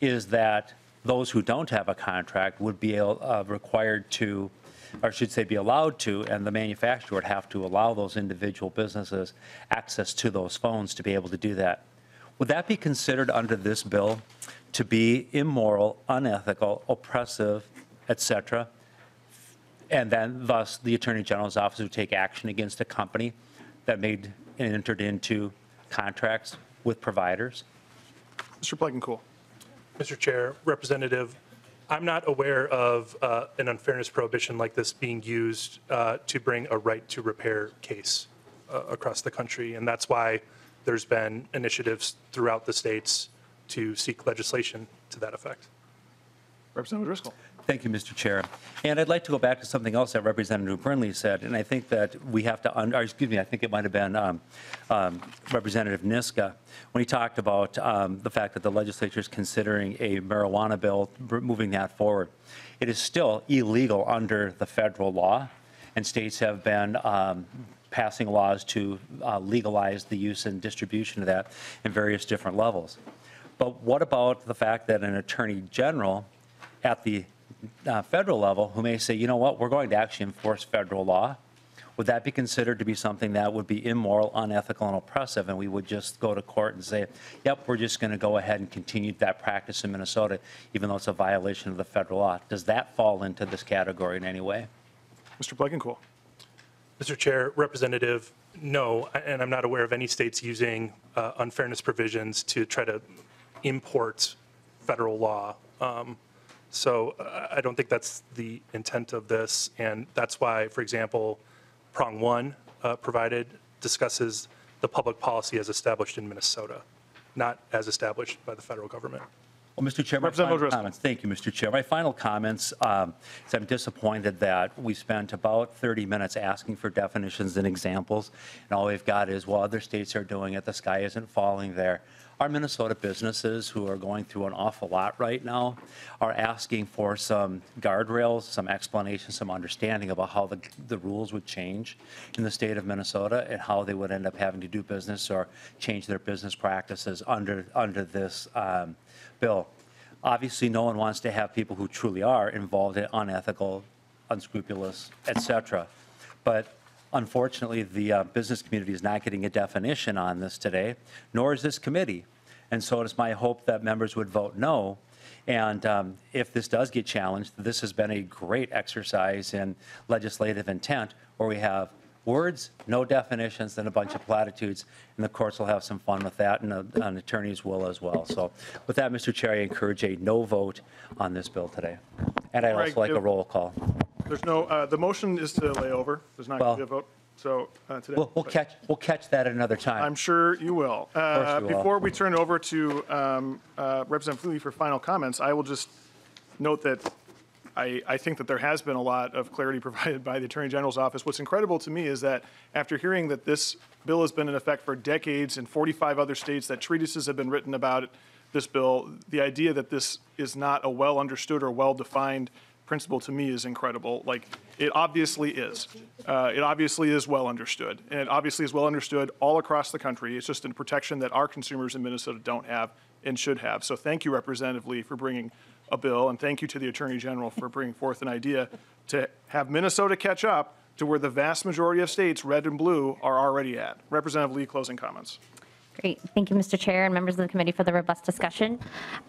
is that those who don't have a contract would be required to, or should say be allowed to, and the manufacturer would have to allow those individual businesses access to those phones to be able to do that. Would that be considered under this bill to be immoral, unethical, oppressive, etc.? And then thus the Attorney General's office would take action against a company that made and entered into contracts with providers? Mr. Plagenkuhl. Mr. Chair, Representative, I'm not aware of an unfairness prohibition like this being used to bring a right to repair case across the country, and that's why there's been initiatives throughout the states to seek legislation to that effect. Representative Driscoll. Thank you, Mr. Chair. And I'd like to go back to something else that Representative Burnley said, and I think that we have to, I think it might have been Representative Niska, when he talked about the fact that the legislature is considering a marijuana bill, moving that forward. It is still illegal under the federal law, and states have been passing laws to legalize the use and distribution of that in various different levels. But what about the fact that an attorney general at the federal level who may say, you know what, we're going to actually enforce federal law? Would that be considered to be something that would be immoral, unethical, and oppressive, and we would just go to court and say, yep, we're just going to go ahead and continue that practice in Minnesota, even though it's a violation of the federal law? Does that fall into this category in any way? Mr. Plagenkuhl. Mr. Chair, Representative, no, and I'm not aware of any states using unfairness provisions to try to import federal law. So I don't think that's the intent of this, and that's why, for example, prong one provided discusses the public policy as established in Minnesota, not as established by the federal government. Well, Mr. Chair, my final comments. Thank you, Mr. Chair. My final comments is I'm disappointed that we spent about 30 minutes asking for definitions and examples, and all we've got is, well, other states are doing it, the sky isn't falling there. Our Minnesota businesses, who are going through an awful lot right now, are asking for some guardrails, some explanation, some understanding about how the rules would change in the state of Minnesota and how they would end up having to do business or change their business practices under this bill. Obviously, no one wants to have people who truly are involved in unethical, unscrupulous, etc. But unfortunately, the business community is not getting a definition on this today, nor is this committee. And so it is my hope that members would vote no. And if this does get challenged, this has been a great exercise in legislative intent, where we have words, no definitions, then a bunch of platitudes, and the courts will have some fun with that, and attorneys will as well. So with that, Mr. Chair, I encourage a no vote on this bill today. And I'd also like a roll call. There's no, the motion is to lay over. There's not going to be a vote. So today. We'll catch that another time. I'm sure you will. Before we turn over to Representative Fleury for final comments, I will just note that I think that there has been a lot of clarity provided by the Attorney General's office. What's incredible to me is that after hearing that this bill has been in effect for decades in 45 other states, that treatises have been written about this bill, the idea that this is not a well understood or well defined principle to me is incredible. Like, it obviously is. It obviously is well understood, and it obviously is well understood all across the country. It's just a protection that our consumers in Minnesota don't have and should have. So thank you, Representative Lee, for bringing a bill, and thank you to the Attorney General for bringing forth an idea to have Minnesota catch up to where the vast majority of states, red and blue, are already at. Representative Lee, closing comments. Great. Thank you, Mr. Chair, and members of the committee for the robust discussion.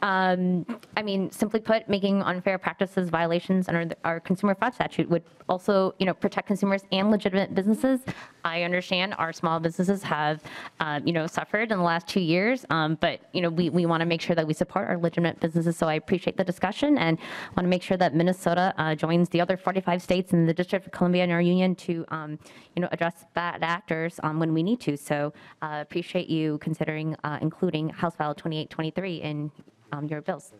I mean, simply put, making unfair practices violations under our consumer fraud statute would also, you know, protect consumers and legitimate businesses. I understand our small businesses have, you know, suffered in the last 2 years, but, you know, we want to make sure that we support our legitimate businesses. So I appreciate the discussion and want to make sure that Minnesota joins the other 45 states and the District of Columbia in our union to, you know, address bad actors when we need to. So appreciate you considering including House File 2823 in your bills.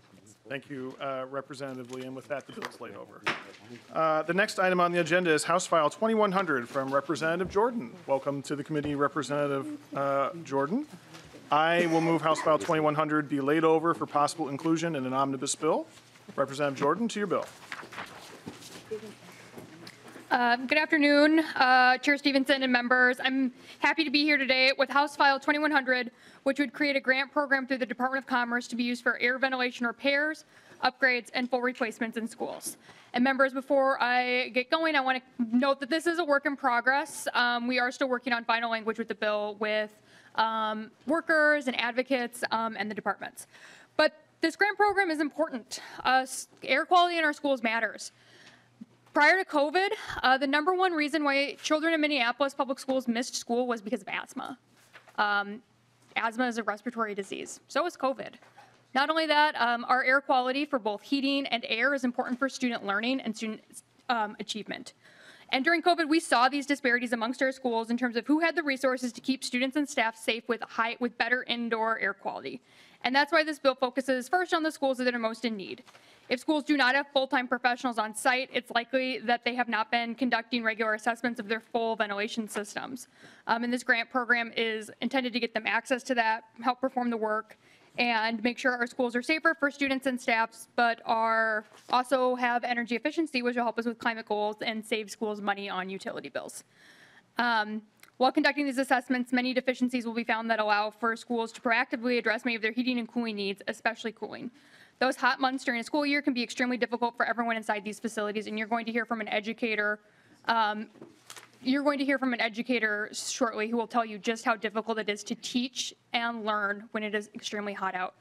Thank you, Representative Lee. And with that, the bill's laid over. The next item on the agenda is House File 2100 from Representative Jordan. Welcome to the committee, Representative Jordan. I will move House File 2100 be laid over for possible inclusion in an omnibus bill. Representative Jordan, to your bill. Good afternoon, Chair Stevenson and members. I'm happy to be here today with House File 2100, which would create a grant program through the Department of Commerce to be used for air ventilation repairs, upgrades, and full replacements in schools. And members, before I get going, I want to note that this is a work in progress. We are still working on final language with the bill with workers and advocates and the departments. But this grant program is important. Air quality in our schools matters. Prior to COVID, the number one reason why children in Minneapolis public schools missed school was because of asthma. Asthma is a respiratory disease. So is COVID. Not only that, our air quality for both heating and air is important for student learning and student achievement. And during COVID, we saw these disparities amongst our schools in terms of who had the resources to keep students and staff safe with better indoor air quality. And that's why this bill focuses first on the schools that are most in need. If schools do not have full-time professionals on site, it's likely that they have not been conducting regular assessments of their full ventilation systems. And this grant program is intended to get them access to that, help perform the work, and make sure our schools are safer for students and staffs, but are also have energy efficiency, which will help us with climate goals and save schools money on utility bills. While conducting these assessments, many deficiencies will be found that allow for schools to proactively address many of their heating and cooling needs, especially cooling. Those hot months during a school year can be extremely difficult for everyone inside these facilities, and you're going to hear from an educator. Shortly who will tell you just how difficult it is to teach and learn when it is extremely hot out.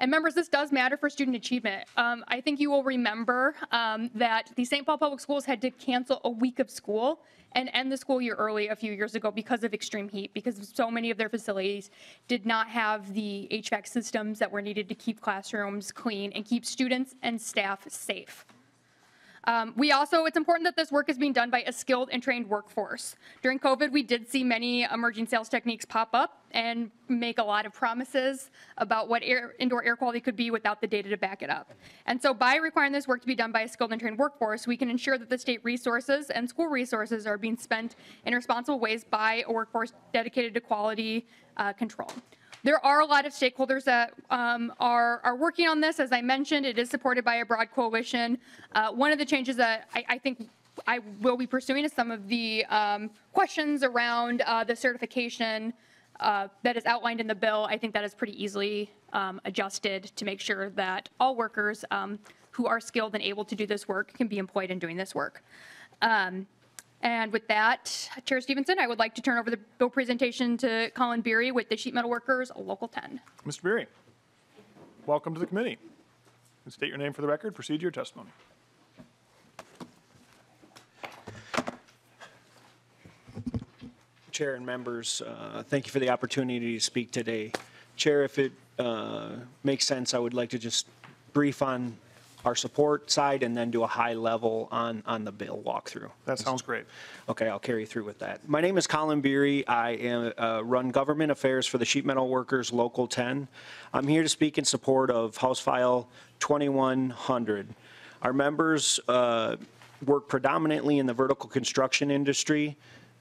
And members, this does matter for student achievement. I think you will remember that the St. Paul Public Schools had to cancel a week of school and end the school year early a few years ago because of extreme heat, because so many of their facilities did not have the HVAC systems that were needed to keep classrooms clean and keep students and staff safe. It's important that this work is being done by a skilled and trained workforce. During COVID, we did see many emerging sales techniques pop up and make a lot of promises about what indoor air quality could be without the data to back it up. And so by requiring this work to be done by a skilled and trained workforce, we can ensure that the state resources and school resources are being spent in responsible ways by a workforce dedicated to quality control. There are a lot of stakeholders that are working on this. As I mentioned, it is supported by a broad coalition. One of the changes that I think I will be pursuing is some of the questions around the certification that is outlined in the bill. I think that is pretty easily adjusted to make sure that all workers who are skilled and able to do this work can be employed in doing this work. And with that, Chair Stevenson, I would like to turn over the bill presentation to Colin Beery with the Sheet Metal Workers Local 10. Mr. Beery, welcome to the committee. State your name for the record, proceed to your testimony. Chair and members, thank you for the opportunity to speak today. Chair, if it makes sense, I would like to just brief on our support side and then do a high level on the bill walkthrough. That sounds great. Okay, I'll carry through with that. My name is Colin Beery. I run government affairs for the Sheet Metal Workers Local 10. I'm here to speak in support of House File 2100. Our members work predominantly in the vertical construction industry,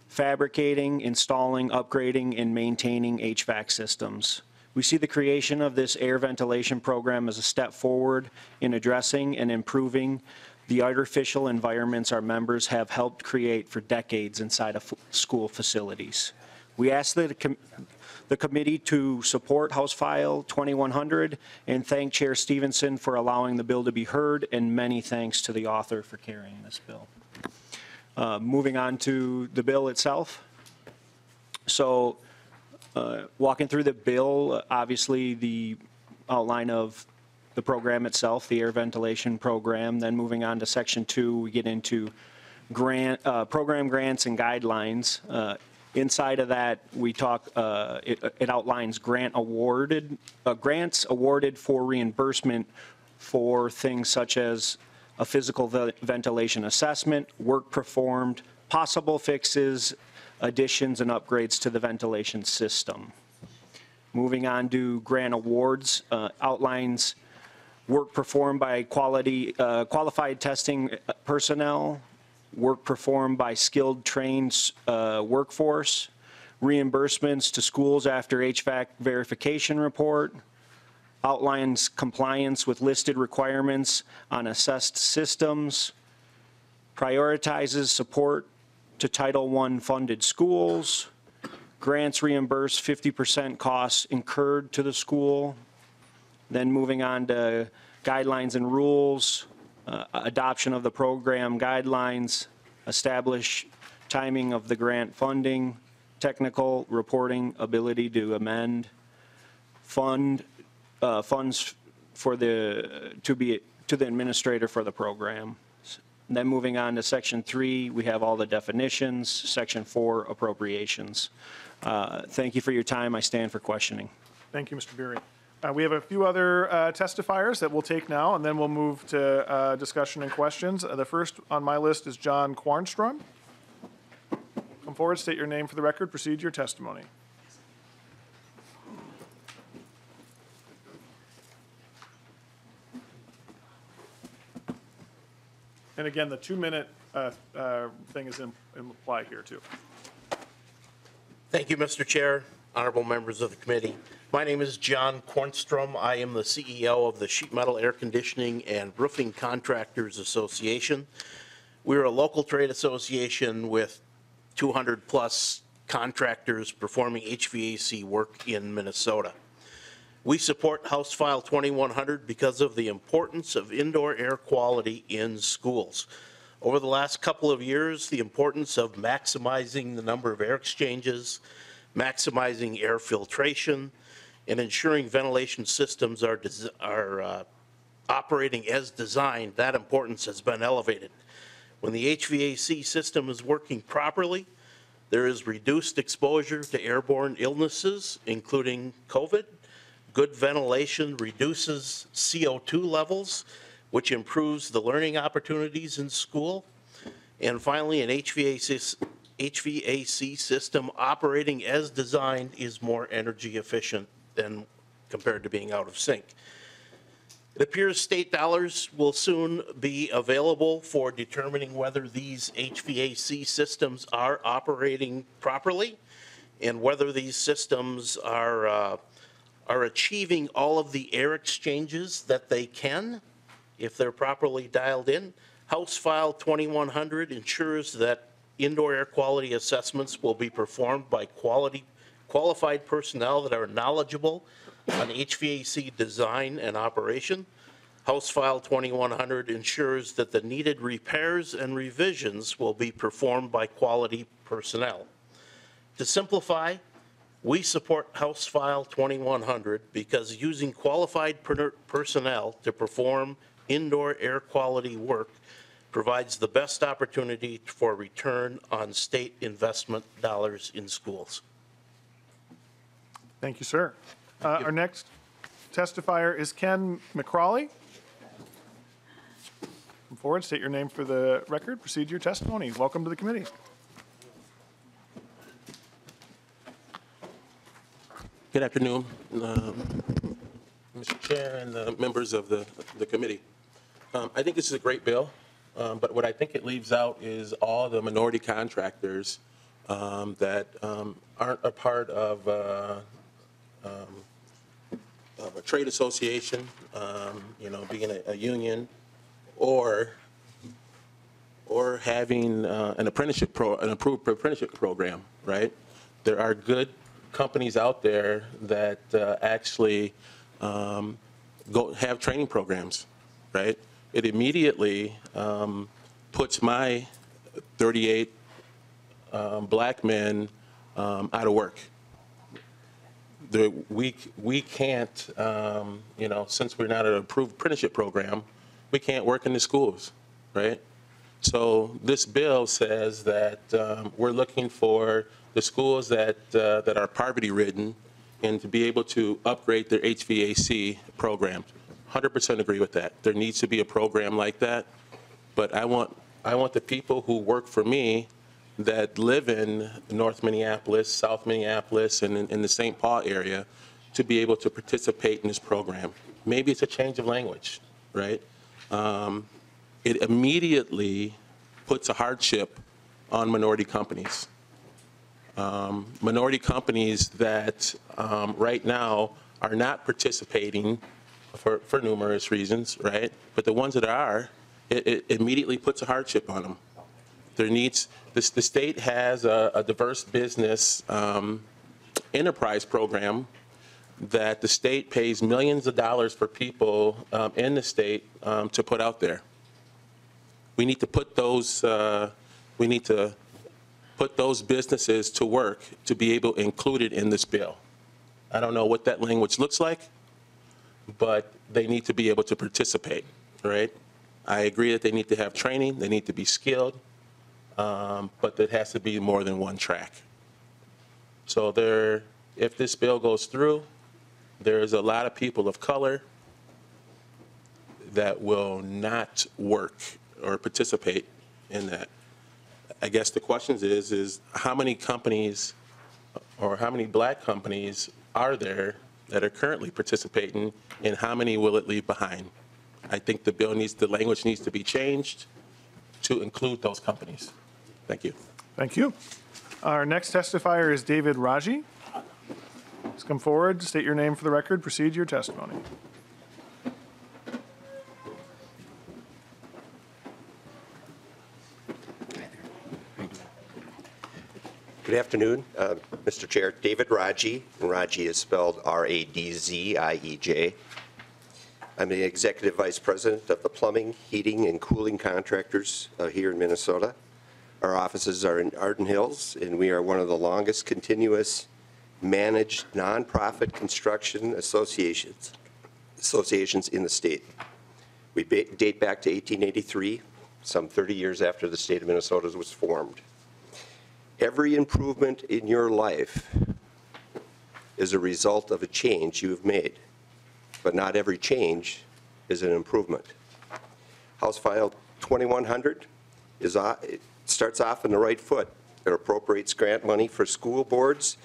fabricating, installing, upgrading, and maintaining HVAC systems. We see the creation of this air ventilation program as a step forward in addressing and improving the artificial environments our members have helped create for decades inside of school facilities. We ask the committee to support House File 2100 and thank Chair Stevenson for allowing the bill to be heard, and many thanks to the author for carrying this bill. Moving on to the bill itself. So, walking through the bill, obviously the outline of the program itself, the air ventilation program, then moving on to Section 2, we get into program grants and guidelines. Inside of that, we talk, it outlines grants awarded for reimbursement for things such as a physical ventilation assessment, work performed, possible fixes, additions and upgrades to the ventilation system. Moving on to grant awards, outlines work performed by qualified testing personnel, work performed by skilled trained workforce, reimbursements to schools after HVAC verification report, outlines compliance with listed requirements on assessed systems, prioritizes support to Title I funded schools, grants reimburse 50% costs incurred to the school. Then moving on to guidelines and rules, adoption of the program guidelines, establish timing of the grant funding, technical reporting, ability to amend, funds for the to the administrator for the program. And then moving on to Section 3, we have all the definitions. Section 4, appropriations. Thank you for your time. I stand for questioning. Thank you, Mr. Beery. We have a few other testifiers that we'll take now, and then we'll move to discussion and questions. The first on my list is John Quarnstrom. Come forward, state your name for the record, proceed to your testimony. And again, the 2-minute thing is in apply here too. Thank you, Mr. Chair, honorable members of the committee. My name is John Quarnstrom. I am the CEO of the Sheet Metal Air Conditioning and Roofing Contractors Association. We're a local trade association with 200 plus contractors performing HVAC work in Minnesota. We support House File 2100 because of the importance of indoor air quality in schools. Over the last couple of years, the importance of maximizing the number of air exchanges, maximizing air filtration, and ensuring ventilation systems are operating as designed, that importance has been elevated. When the HVAC system is working properly, there is reduced exposure to airborne illnesses, including COVID. Good ventilation reduces CO2 levels, which improves the learning opportunities in school. And finally, an HVAC system operating as designed is more energy efficient than compared to being out of sync. It appears state dollars will soon be available for determining whether these HVAC systems are operating properly and whether these systems are achieving all of the air exchanges that they can if they're properly dialed in. House File 2100 ensures that indoor air quality assessments will be performed by qualified personnel that are knowledgeable on HVAC design and operation. House File 2100 ensures that the needed repairs and revisions will be performed by quality personnel. To simplify, we support House File 2100 because using qualified personnel to perform indoor air quality work provides the best opportunity for return on state investment dollars in schools. Thank you, sir. Thank you. Our next testifier is Ken McCrawley. Come forward, state your name for the record, proceed to your testimony. Welcome to the committee. Good afternoon, Mr. Chair and the members of the committee. I think this is a great bill, but what I think it leaves out is all the minority contractors that aren't a part of a trade association, you know, being a union, or having an approved apprenticeship program. Right? There are good companies out there that actually have training programs, right? It immediately puts my 38 black men out of work. We can't, you know, since we're not an approved apprenticeship program, we can't work in the schools, right? So this bill says that we're looking for the schools that that are poverty-ridden, and to be able to upgrade their HVAC programs. 100% agree with that. There needs to be a program like that, but I want the people who work for me that live in North Minneapolis, South Minneapolis, and in the St. Paul area to be able to participate in this program. Maybe it's a change of language, right? It immediately puts a hardship on minority companies that right now are not participating for numerous reasons, right? But the ones that are, it immediately puts a hardship on them. There needs, the state has a diverse business enterprise program that the state pays millions of dollars for people in the state to put out there. We need to put those, businesses to work to be able to include it in this bill. I don't know what that language looks like, but they need to be able to participate, right? I agree that they need to have training, they need to be skilled, but there has to be more than one track. So there, if this bill goes through, there's a lot of people of color that will not work or participate in that. I guess the question is how many companies or how many black companies are there that are currently participating, and how many will it leave behind? I think the bill needs, the language needs to be changed to include those companies. Thank you. Thank you. Our next testifier is David Raji. Please come forward, state your name for the record, proceed your testimony. Good afternoon, Mr. Chair. David Raji, and Raji is spelled R-A-D-Z-I-E-J. I'm the Executive Vice President of the Plumbing, Heating, and Cooling Contractors here in Minnesota. Our offices are in Arden Hills, and we are one of the longest continuous managed nonprofit construction associations in the state. We date back to 1883, some 30 years after the state of Minnesota was formed. Every improvement in your life is a result of a change you've made, but not every change is an improvement. House File 2100 it starts off on the right foot. It appropriates grant money for school boards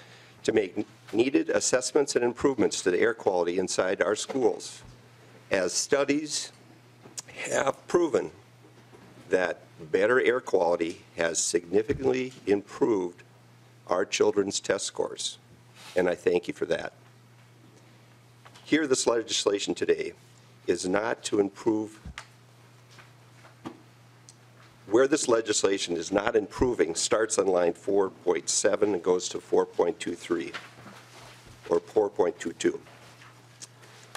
to make needed assessments and improvements to the air quality inside our schools, as studies have proven that better air quality has significantly improved our children's test scores, and I thank you for that. Here, this legislation today is not to improve, where this legislation is not improving starts on line 4.7 and goes to 4.23 or 4.22.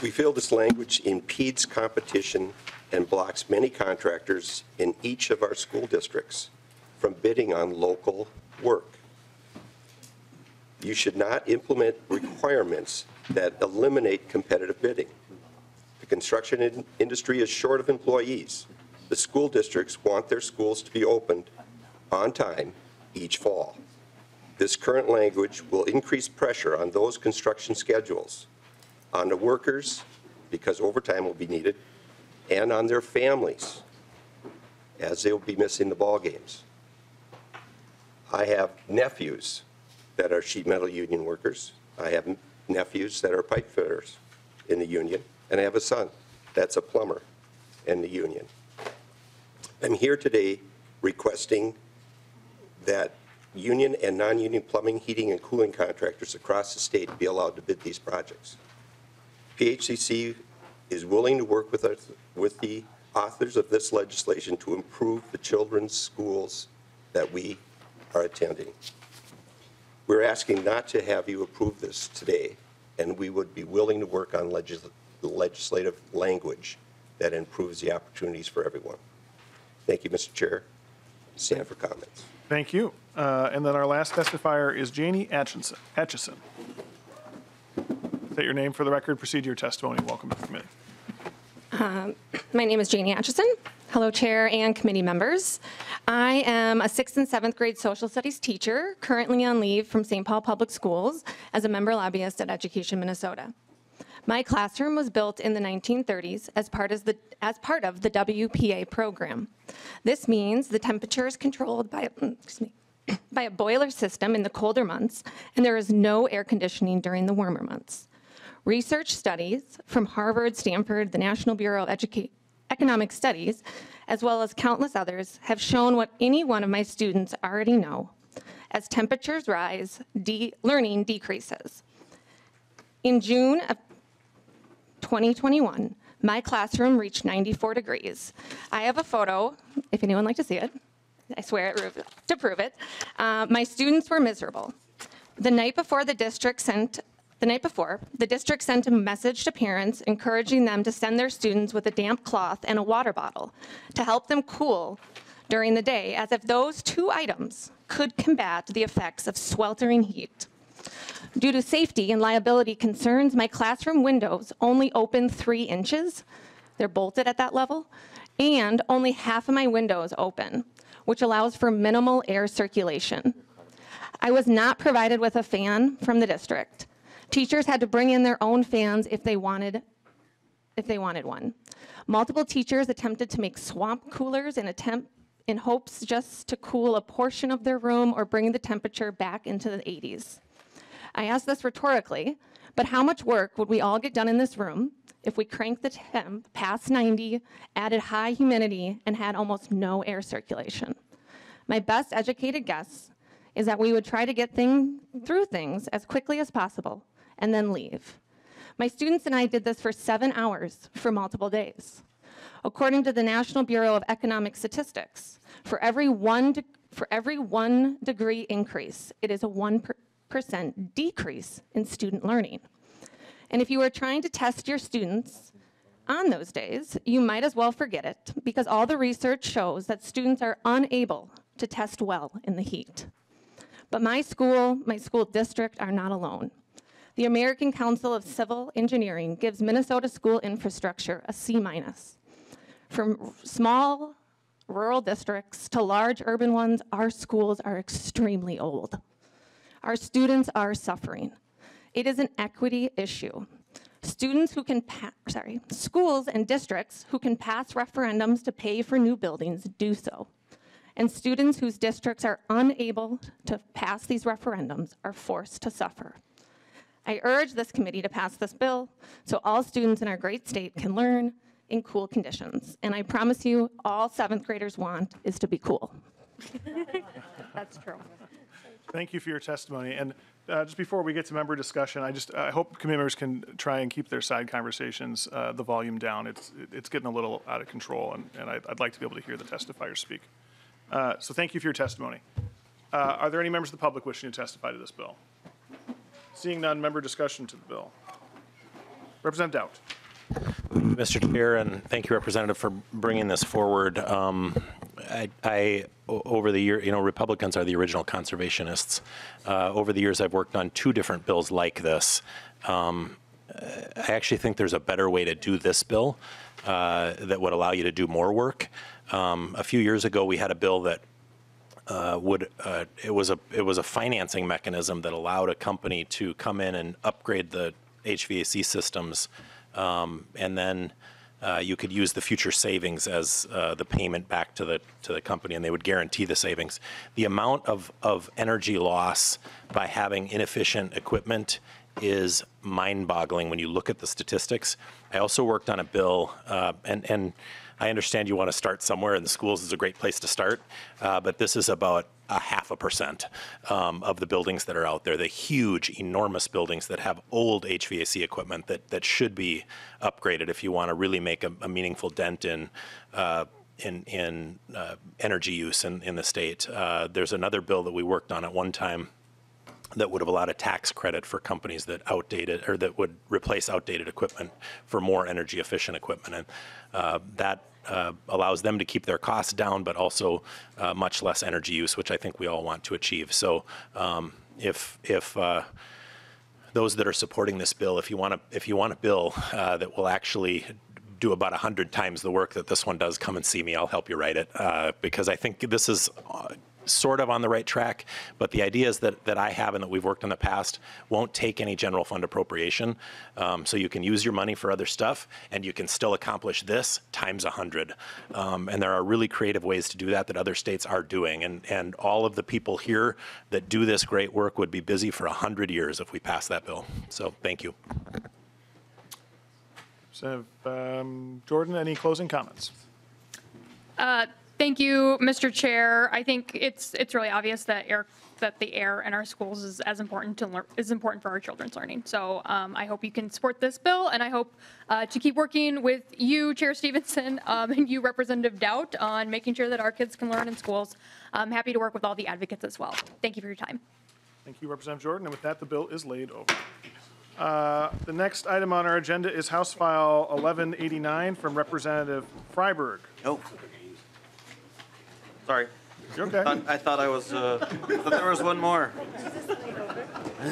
We feel this language impedes competition and blocks many contractors in each of our school districts from bidding on local work. You should not implement requirements that eliminate competitive bidding. The construction industry is short of employees. The school districts want their schools to be opened on time each fall. This current language will increase pressure on those construction schedules, on the workers, because overtime will be needed, and on their families, as they will be missing the ball games. I have nephews that are sheet metal union workers. I have nephews that are pipe fitters in the union, and I have a son that's a plumber in the union. I'm here today requesting that union and non-union plumbing, heating, and cooling contractors across the state be allowed to bid these projects. PHCC is willing to work with us, with the authors of this legislation, to improve the children's schools that we are attending. We're asking not to have you approve this today, and we would be willing to work on legislative language that improves the opportunities for everyone. Thank you, Mr. Chair. Stand for comments. Thank you. And then our last testifier is Janie Atchison. State your name for the record, proceed your testimony. Welcome to the committee. My name is Janie Atchison. Hello, Chair and committee members. I am a 6th and 7th grade social studies teacher, currently on leave from St. Paul Public Schools as a member lobbyist at Education Minnesota. My classroom was built in the 1930s as part of the WPA program. This means the temperature is controlled by a boiler system in the colder months, and there is no air conditioning during the warmer months. Research studies from Harvard, Stanford, the National Bureau of Economic Studies, as well as countless others, have shown what any one of my students already know. As temperatures rise, learning decreases. In June of 2021, my classroom reached 94 degrees. I have a photo, if anyone would like to see it. I swear it to prove it. My students were miserable. The night before, the district sent a message to parents encouraging them to send their students with a damp cloth and a water bottle to help them cool during the day, as if those two items could combat the effects of sweltering heat. Due to safety and liability concerns, my classroom windows only open 3 inches. They're bolted at that level, and only half of my windows open, which allows for minimal air circulation. I was not provided with a fan from the district. Teachers had to bring in their own fans if they wanted one. Multiple teachers attempted to make swamp coolers in hopes just to cool a portion of their room or bring the temperature back into the 80s. I ask this rhetorically, but how much work would we all get done in this room if we cranked the temp past 90, added high humidity, and had almost no air circulation? My best educated guess is that we would try to get through things as quickly as possible and then leave. My students and I did this for 7 hours for multiple days. According to the National Bureau of Economic Statistics, for every one degree increase, it is a 1% decrease in student learning. And if you were trying to test your students on those days, you might as well forget it, because all the research shows that students are unable to test well in the heat. But my school district are not alone. The American Council of Civil Engineering gives Minnesota school infrastructure a C-. From small rural districts to large urban ones, our schools are extremely old. Our students are suffering. It is an equity issue. Schools and districts who can pass referendums to pay for new buildings do so. And students whose districts are unable to pass these referendums are forced to suffer. I urge this committee to pass this bill so all students in our great state can learn in cool conditions. And I promise you, all 7th graders want is to be cool. That's true. Thank you for your testimony. And just before we get to member discussion, I hope committee members can try and keep their side conversations, the volume down. It's getting a little out of control, and I'd like to be able to hear the testifiers speak. So thank you for your testimony. Are there any members of the public wishing to testify to this bill? Seeing none, member discussion to the bill. Representative Dowd. Mr. Chair, and thank you, Representative, for bringing this forward. Over the year, you know, Republicans are the original conservationists. Over the years, I've worked on 2 different bills like this. I actually think there's a better way to do this bill that would allow you to do more work. A few years ago, we had a bill that it was a financing mechanism that allowed a company to come in and upgrade the HVAC systems, and then you could use the future savings as the payment back to the company, and they would guarantee the savings. The amount of energy loss by having inefficient equipment is mind-boggling when you look at the statistics. I also worked on a bill, and I understand you want to start somewhere, and the schools is a great place to start, but this is about a 0.5% of the buildings that are out there, the huge, enormous buildings that have old HVAC equipment that should be upgraded if you want to really make a meaningful dent in energy use in the state. There's another bill that we worked on at one time that would have allowed a tax credit for companies that would replace outdated equipment for more energy efficient equipment, and that allows them to keep their costs down, but also much less energy use, which I think we all want to achieve. So, if those that are supporting this bill, if you want a bill that will actually do about 100 times the work that this one does, come and see me. I'll help you write it, because I think this is sort of on the right track, but the ideas that I have and that we've worked in the past won't take any general fund appropriation, so you can use your money for other stuff, and you can still accomplish this times 100. And there are really creative ways to do that other states are doing, and all of the people here that do this great work would be busy for 100 years if we pass that bill. So thank you. So, Jordan, any closing comments? Thank you, Mr. Chair. I think it's really obvious that the air in our schools is as important to is important for our children's learning. So I hope you can support this bill, and I hope to keep working with you, Chair Stevenson, and you, Representative Dowd, on making sure that our kids can learn in schools. I'm happy to work with all the advocates as well. Thank you for your time. Thank you, Representative Jordan. And with that, the bill is laid over. The next item on our agenda is House File 1189 from Representative Freiberg. Oh. Sorry. You're okay. I thought there was one more.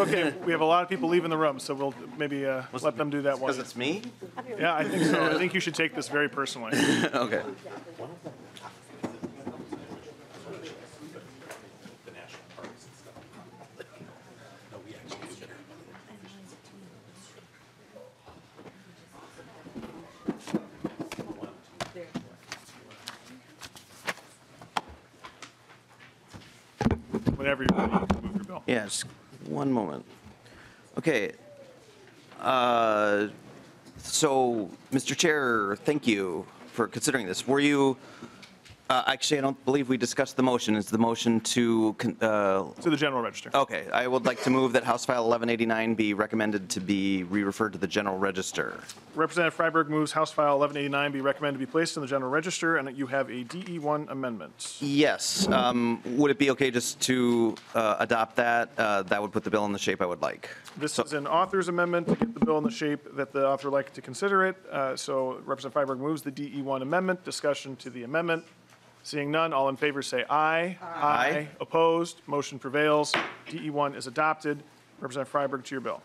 Okay, we have a lot of people leaving the room, so we'll maybe let them do that one. Because it's me? Yeah, I think so. I think you should take this very personally. Okay. Whenever you're ready, you can move your bill. Yes, one moment. Okay. So, Mr. Chair, thank you for considering this. Were you, actually, I don't believe we discussed the motion. Is the motion to the General Register. Okay. I would like to move that House File 1189 be recommended to be re-referred to the General Register. Representative Freiberg moves House File 1189 be recommended to be placed in the General Register, and you have a DE1 amendment. Yes. Would it be okay just to adopt that? That would put the bill in the shape I would like. This is an author's amendment to get the bill in the shape that the author would like to consider it. So Representative Freiberg moves the DE1 amendment. Discussion to the amendment. Seeing none, all in favor say aye. Aye. Aye. Opposed? Motion prevails. DE1 is adopted. Representative Freiberg, to your bill.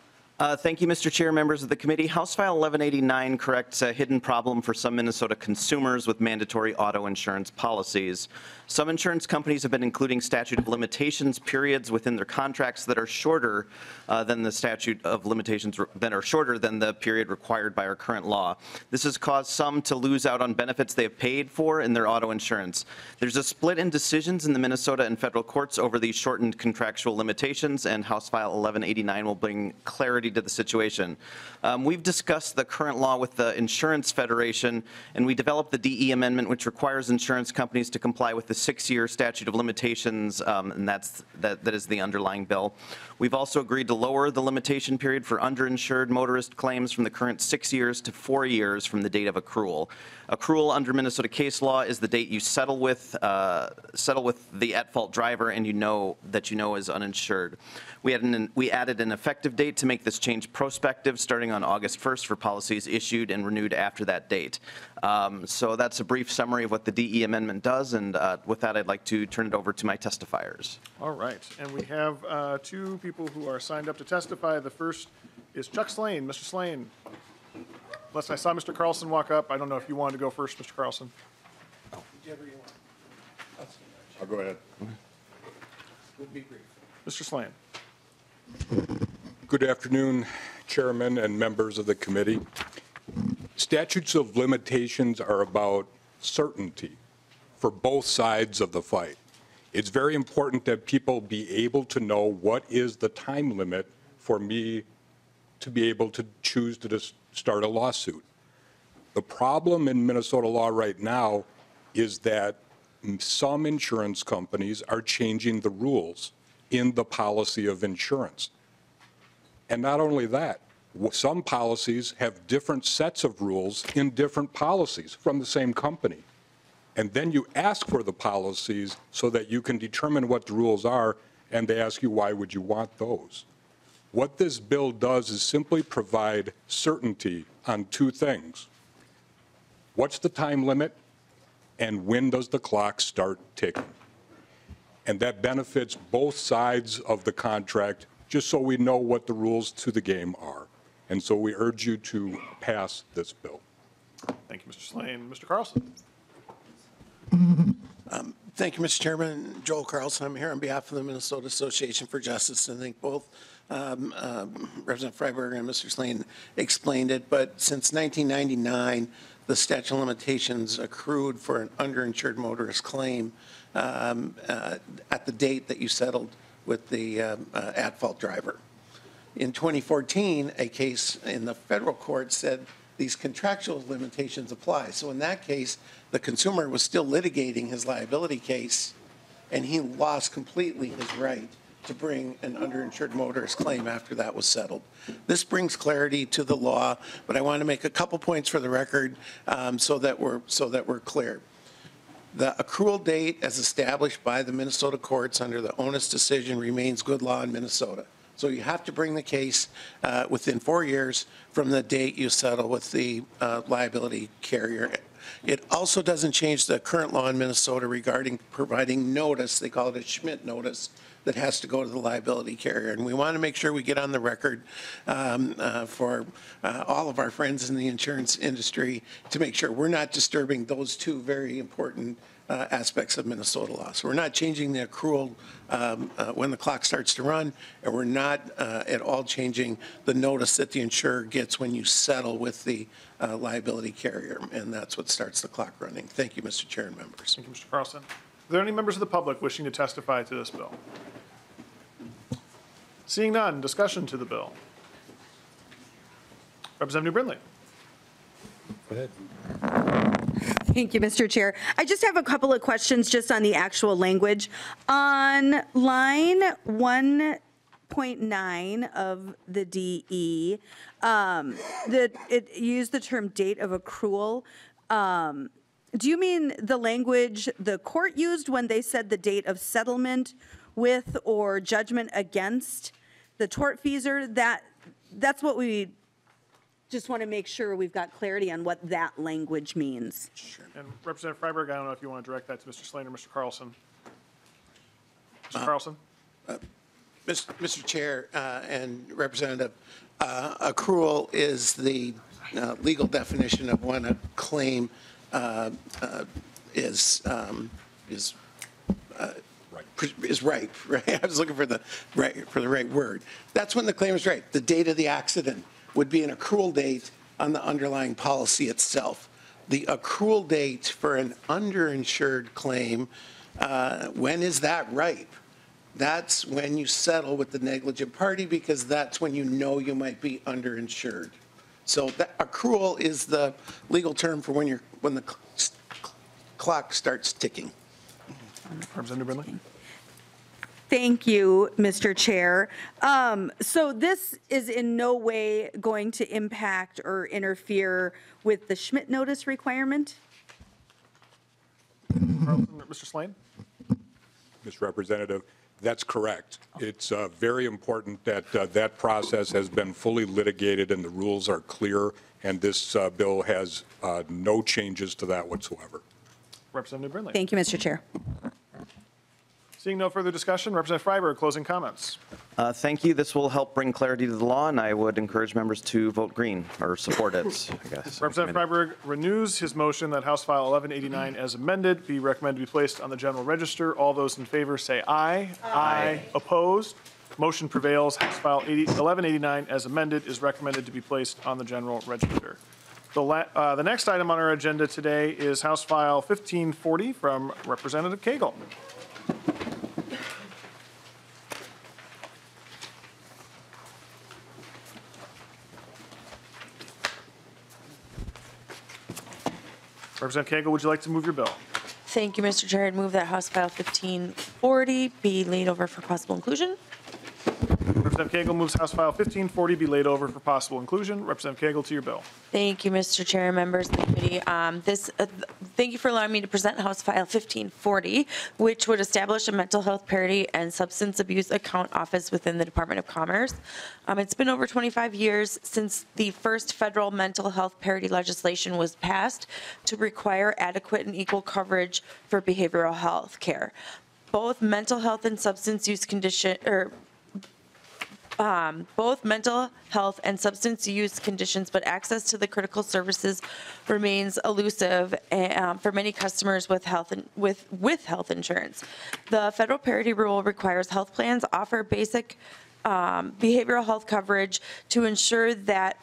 Thank you, Mr. Chair, members of the committee. House File 1189 corrects a hidden problem for some Minnesota consumers with mandatory auto insurance policies. Some insurance companies have been including statute of limitations periods within their contracts that are shorter than the statute of limitations that are shorter than the period required by our current law. This has caused some to lose out on benefits they have paid for in their auto insurance. There's a split in decisions in the Minnesota and federal courts over these shortened contractual limitations, and House File 1189 will bring clarity to the situation. We've discussed the current law with the Insurance Federation, and we developed the DE amendment, which requires insurance companies to comply with the 6-year statute of limitations, and that is the underlying bill. We've also agreed to lower the limitation period for underinsured motorist claims from the current 6 years to 4 years from the date of accrual. Accrual under Minnesota case law is the date you settle with the at-fault driver and you know is uninsured. We added an effective date to make this change prospective, starting on August 1st for policies issued and renewed after that date. So that's a brief summary of what the DE amendment does, and with that I'd like to turn it over to my testifiers. All right, and we have two people who are signed up to testify. The first is Chuck Slane. Mr. Slane, listen, I saw Mr. Carlson walk up. I don't know if you wanted to go first, Mr. Carlson. Whichever you want. I'll go ahead. We'll be brief. Mr. Slane. Good afternoon, Chairman and members of the committee. Statutes of limitations are about certainty for both sides of the fight. It's very important that people be able to know what is the time limit for me to be able to choose to just start a lawsuit. The problem in Minnesota law right now is that some insurance companies are changing the rules in the policy of insurance. And not only that, some policies have different sets of rules in different policies from the same company. And then you ask for the policies so that you can determine what the rules are, and they ask you, why would you want those? What this bill does is simply provide certainty on two things. What's the time limit, and when does the clock start ticking? And that benefits both sides of the contract, just so we know what the rules to the game are. And so we urge you to pass this bill. Thank you, Mr. Slane. Mr. Carlson. Thank you, Mr. Chairman. Joel Carlson. I'm here on behalf of the Minnesota Association for Justice, and I think both Representative Freiberg and Mr. Slane explained it, but since 1999, the statute of limitations accrued for an underinsured motorist claim at the date that you settled with the at-fault driver. In 2014, a case in the federal court said these contractual limitations apply. So in that case, the consumer was still litigating his liability case, and he lost completely his right to bring an underinsured motorist claim after that was settled. This brings clarity to the law, but I want to make a couple points for the record so that we're clear. The accrual date as established by the Minnesota courts under the onus decision remains good law in Minnesota. So you have to bring the case within 4 years from the date you settle with the liability carrier. It also doesn't change the current law in Minnesota regarding providing notice. They call it a Schmidt notice that has to go to the liability carrier. And we want to make sure we get on the record for all of our friends in the insurance industry to make sure we're not disturbing those two very important aspects of Minnesota law. So we're not changing the accrual when the clock starts to run, and we're not at all changing the notice that the insurer gets when you settle with the liability carrier, and that's what starts the clock running. Thank you, Mr. Chair and members. Thank you, Mr. Carlson. Are there any members of the public wishing to testify to this bill? Seeing none, discussion to the bill. Representative Brindley. Go ahead. Thank you, Mr. Chair. I just have a couple of questions just on the actual language. On line 1.9 of the DE, it used the term date of accrual. Do you mean the language the court used when they said the date of settlement with or judgment against the tortfeasor? That's what we just want to make sure we've got clarity on what that language means. Sure. And Representative Freiberg, I don't know if you want to direct that to Mr. Slane or Mr. Carlson. Mr. Carlson? Mr. Chair and Representative, accrual is the legal definition of when a claim is ripe, right? I was looking for the right word. That's when the claim is ripe. The date of the accident would be an accrual date on the underlying policy itself. The accrual date for an underinsured claim, when is that ripe? That's when you settle with the negligent party, because that's when you know you might be underinsured. So that accrual is the legal term for when the clock starts ticking. Representative Brindley. Thank you, Mr. Chair. So this is in no way going to impact or interfere with the Schmidt notice requirement. Mr. Slane? Mr. Representative, that's correct. It's very important that that process has been fully litigated and the rules are clear, and this bill has no changes to that whatsoever. Representative Brindley. Thank you, Mr. Chair. Seeing no further discussion, Representative Freiberg, closing comments. Thank you. This will help bring clarity to the law, and I would encourage members to vote green or support it, I guess. Representative Freiberg renews his motion that House File 1189 as amended be recommended to be placed on the general register. All those in favor say aye. Aye. Aye. Opposed? Motion prevails. House File 1189 as amended is recommended to be placed on the general register. The next item on our agenda today is House File 1540 from Representative Cagle. Representative Cagle, would you like to move your bill? Thank you, Mr. Chair. I'd move that House File 1540 be laid over for possible inclusion. Representative Cagle moves House File 1540 be laid over for possible inclusion. Representative Cagle, to your bill. Thank you, Mr. Chair, members of the committee. Thank you for allowing me to present House File 1540, which would establish a mental health parity and substance abuse account office within the Department of Commerce. It's been over 25 years since the first federal mental health parity legislation was passed to require adequate and equal coverage for behavioral health care. Both mental health and substance use condition both mental health and substance use conditions, but access to the critical services remains elusive for many customers with health and with health insurance. The federal parity rule requires health plans offer basic behavioral health coverage to ensure that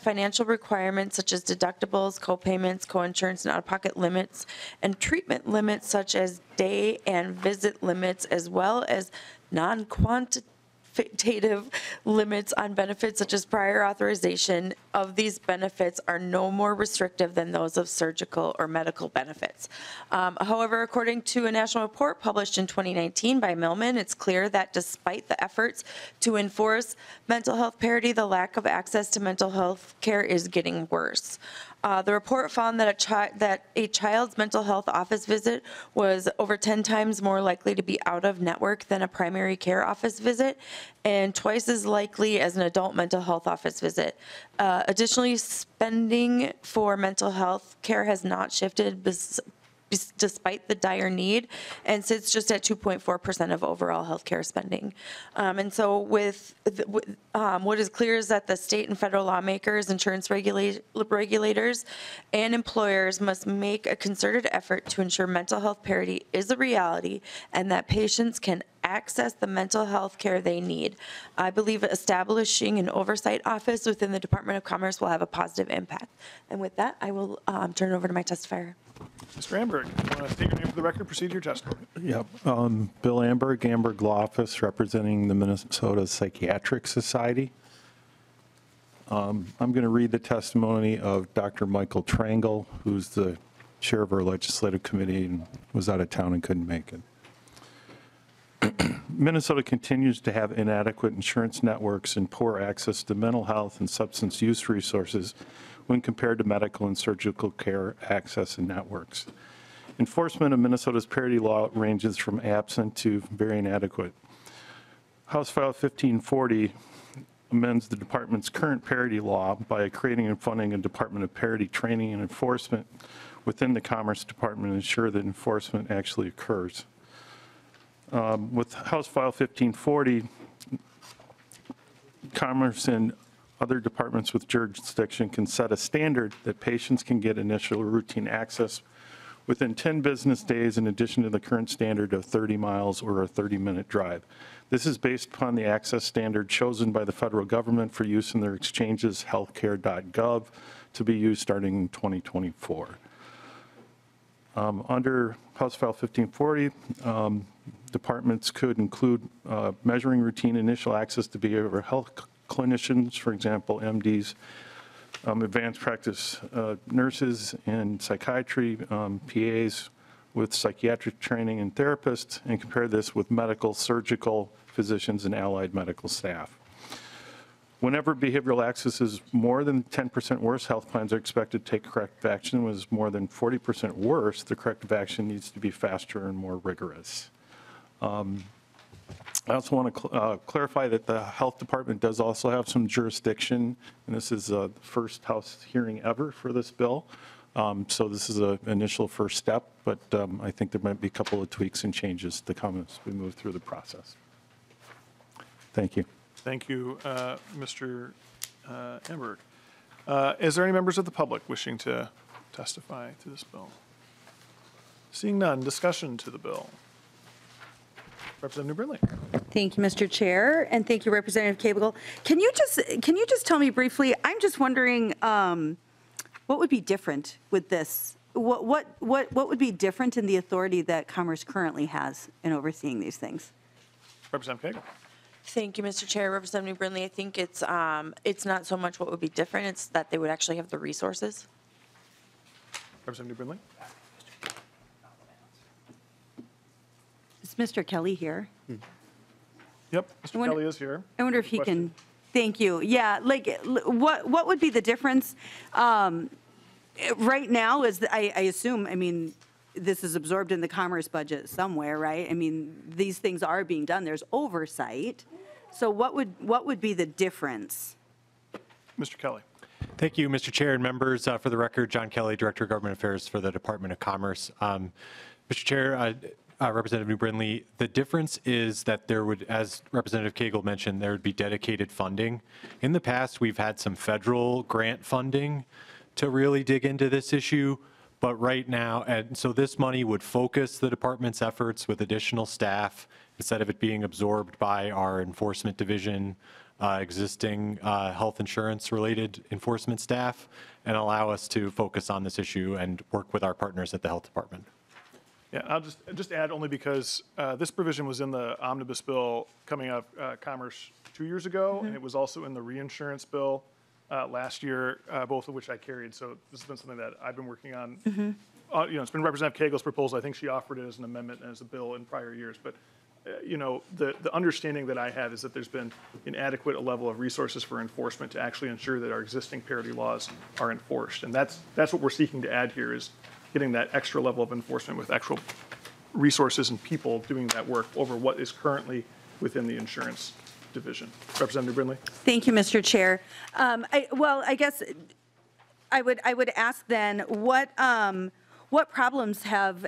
financial requirements such as deductibles, co-payments, co-insurance, and out-of-pocket limits, and treatment limits such as day and visit limits, as well as non-quantitative quantitative limits on benefits such as prior authorization of these benefits are no more restrictive than those of surgical or medical benefits. However, according to a national report published in 2019 by Millman, it's clear that despite the efforts to enforce mental health parity, the lack of access to mental health care is getting worse. The report found that a child's mental health office visit was over 10 times more likely to be out of network than a primary care office visit, and twice as likely as an adult mental health office visit. Additionally, spending for mental health care has not shifted despite the dire need, and sits just at 2.4% of overall healthcare spending. And so what is clear is that the state and federal lawmakers, insurance regulators, and employers must make a concerted effort to ensure mental health parity is a reality and that patients can access the mental health care they need. I believe establishing an oversight office within the Department of Commerce will have a positive impact. And with that, I will turn it over to my testifier. Mr. Amberg, you want to state your name for the record, proceed to your testimony. Yep. Bill Amberg, Amberg Law Office, representing the Minnesota Psychiatric Society. I'm going to read the testimony of Dr. Michael Trangle, who's the chair of our legislative committee and was out of town and couldn't make it. Minnesota continues to have inadequate insurance networks and poor access to mental health and substance use resources when compared to medical and surgical care access and networks. Enforcement of Minnesota's parity law ranges from absent to very inadequate. House File 1540 amends the department's current parity law by creating and funding a Department of Parity training and enforcement within the Commerce Department to ensure that enforcement actually occurs. With House File 1540, Commerce and other departments with jurisdiction can set a standard that patients can get initial routine access within 10 business days in addition to the current standard of 30 miles or a 30-minute drive. This is based upon the access standard chosen by the federal government for use in their exchanges, healthcare.gov, to be used starting in 2024. Under House File 1540, departments could include measuring routine initial access to behavioral health clinicians, for example, MDs, advanced practice nurses in psychiatry, PAs with psychiatric training and therapists, and compare this with medical, surgical physicians, and allied medical staff. Whenever behavioral access is more than 10% worse, health plans are expected to take corrective action. When it is more than 40% worse, the corrective action needs to be faster and more rigorous. I also want to clarify that the health department does also have some jurisdiction, and this is the first House hearing ever for this bill. So this is an initial first step, but I think there might be a couple of tweaks and changes to come as we move through the process. Thank you. Thank you, Mr. Emberg. Is there any members of the public wishing to testify to this bill? Seeing none, discussion to the bill. Representative Brindley. Thank you, Mr. Chair, and thank you, Representative Cagle. Can you just tell me briefly? I'm just wondering what would be different with this. What would be different in the authority that Commerce currently has in overseeing these things? Representative Cagle. Thank you, Mr. Chair. Representative Brindley, I think it's not so much what would be different; it's that they would actually have the resources. Representative Brindley. Mr. Kelly here? Yep, Mr. Kelly is here. I wonder if he can, thank you. Yeah, like what would be the difference? Right now is, I assume, I mean, this is absorbed in the Commerce budget somewhere, right? I mean, these things are being done. There's oversight. So what would be the difference? Mr. Kelly. Thank you, Mr. Chair and members. For the record, John Kelly, Director of Government Affairs for the Department of Commerce. Mr. Chair, Representative New Brindley, the difference is that there would, as Representative Cagle mentioned, there would be dedicated funding. In the past, we've had some federal grant funding to really dig into this issue, but right now, and so this money would focus the department's efforts with additional staff instead of it being absorbed by our enforcement division, existing health insurance related enforcement staff, and allow us to focus on this issue and work with our partners at the health department. Yeah, I'll just add only because this provision was in the omnibus bill coming out of Commerce 2 years ago, and it was also in the reinsurance bill last year, both of which I carried. So this has been something that I've been working on. You know, it's been Representative Cagle's proposal. I think she offered it as an amendment and as a bill in prior years. But you know, the understanding that I have is that there's been inadequate a level of resources for enforcement to actually ensure that our existing parity laws are enforced, and that's what we're seeking to add here is getting that extra level of enforcement with actual resources and people doing that work over what is currently within the insurance division. Representative Brindley. Thank you, Mr. Chair. I guess I would ask then what problems have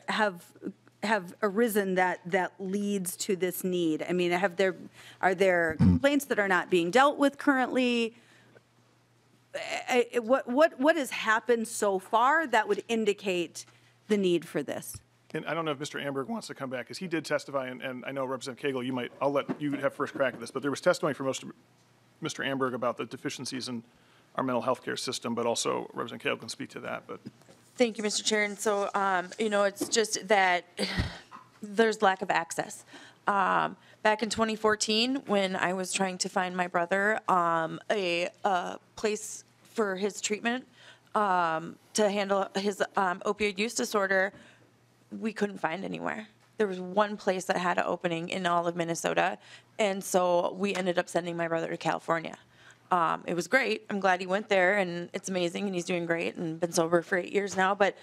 arisen that leads to this need? I mean, are there complaints that are not being dealt with currently? What has happened so far that would indicate the need for this? And I don't know if Mr. Amberg wants to come back, because he did testify, and I know Representative Cagle, I'll let you have first crack at this, but there was testimony from most of Mr. Amberg about the deficiencies in our mental health care system, but also Representative Cagle can speak to that. But thank you, Mr. Chair. And so, you know, it's just that there's lack of access. Back in 2014, when I was trying to find my brother a place for his treatment to handle his opioid use disorder, we couldn't find anywhere. There was one place that had an opening in all of Minnesota, and so we ended up sending my brother to California. It was great. I'm glad he went there, and it's amazing, and he's doing great, and been sober for 8 years now. But,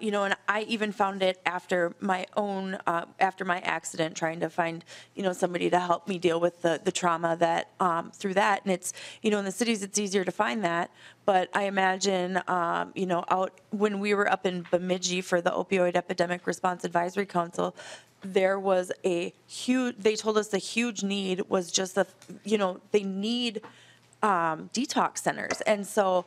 you know, and I even found it after my own, after my accident, trying to find, you know, somebody to help me deal with the trauma that, through that. And it's, you know, in the cities, it's easier to find that. But I imagine, you know, out when we were up in Bemidji for the Opioid Epidemic Response Advisory Council, there was a huge, they told us the huge need was just the, you know, they need detox centers. And so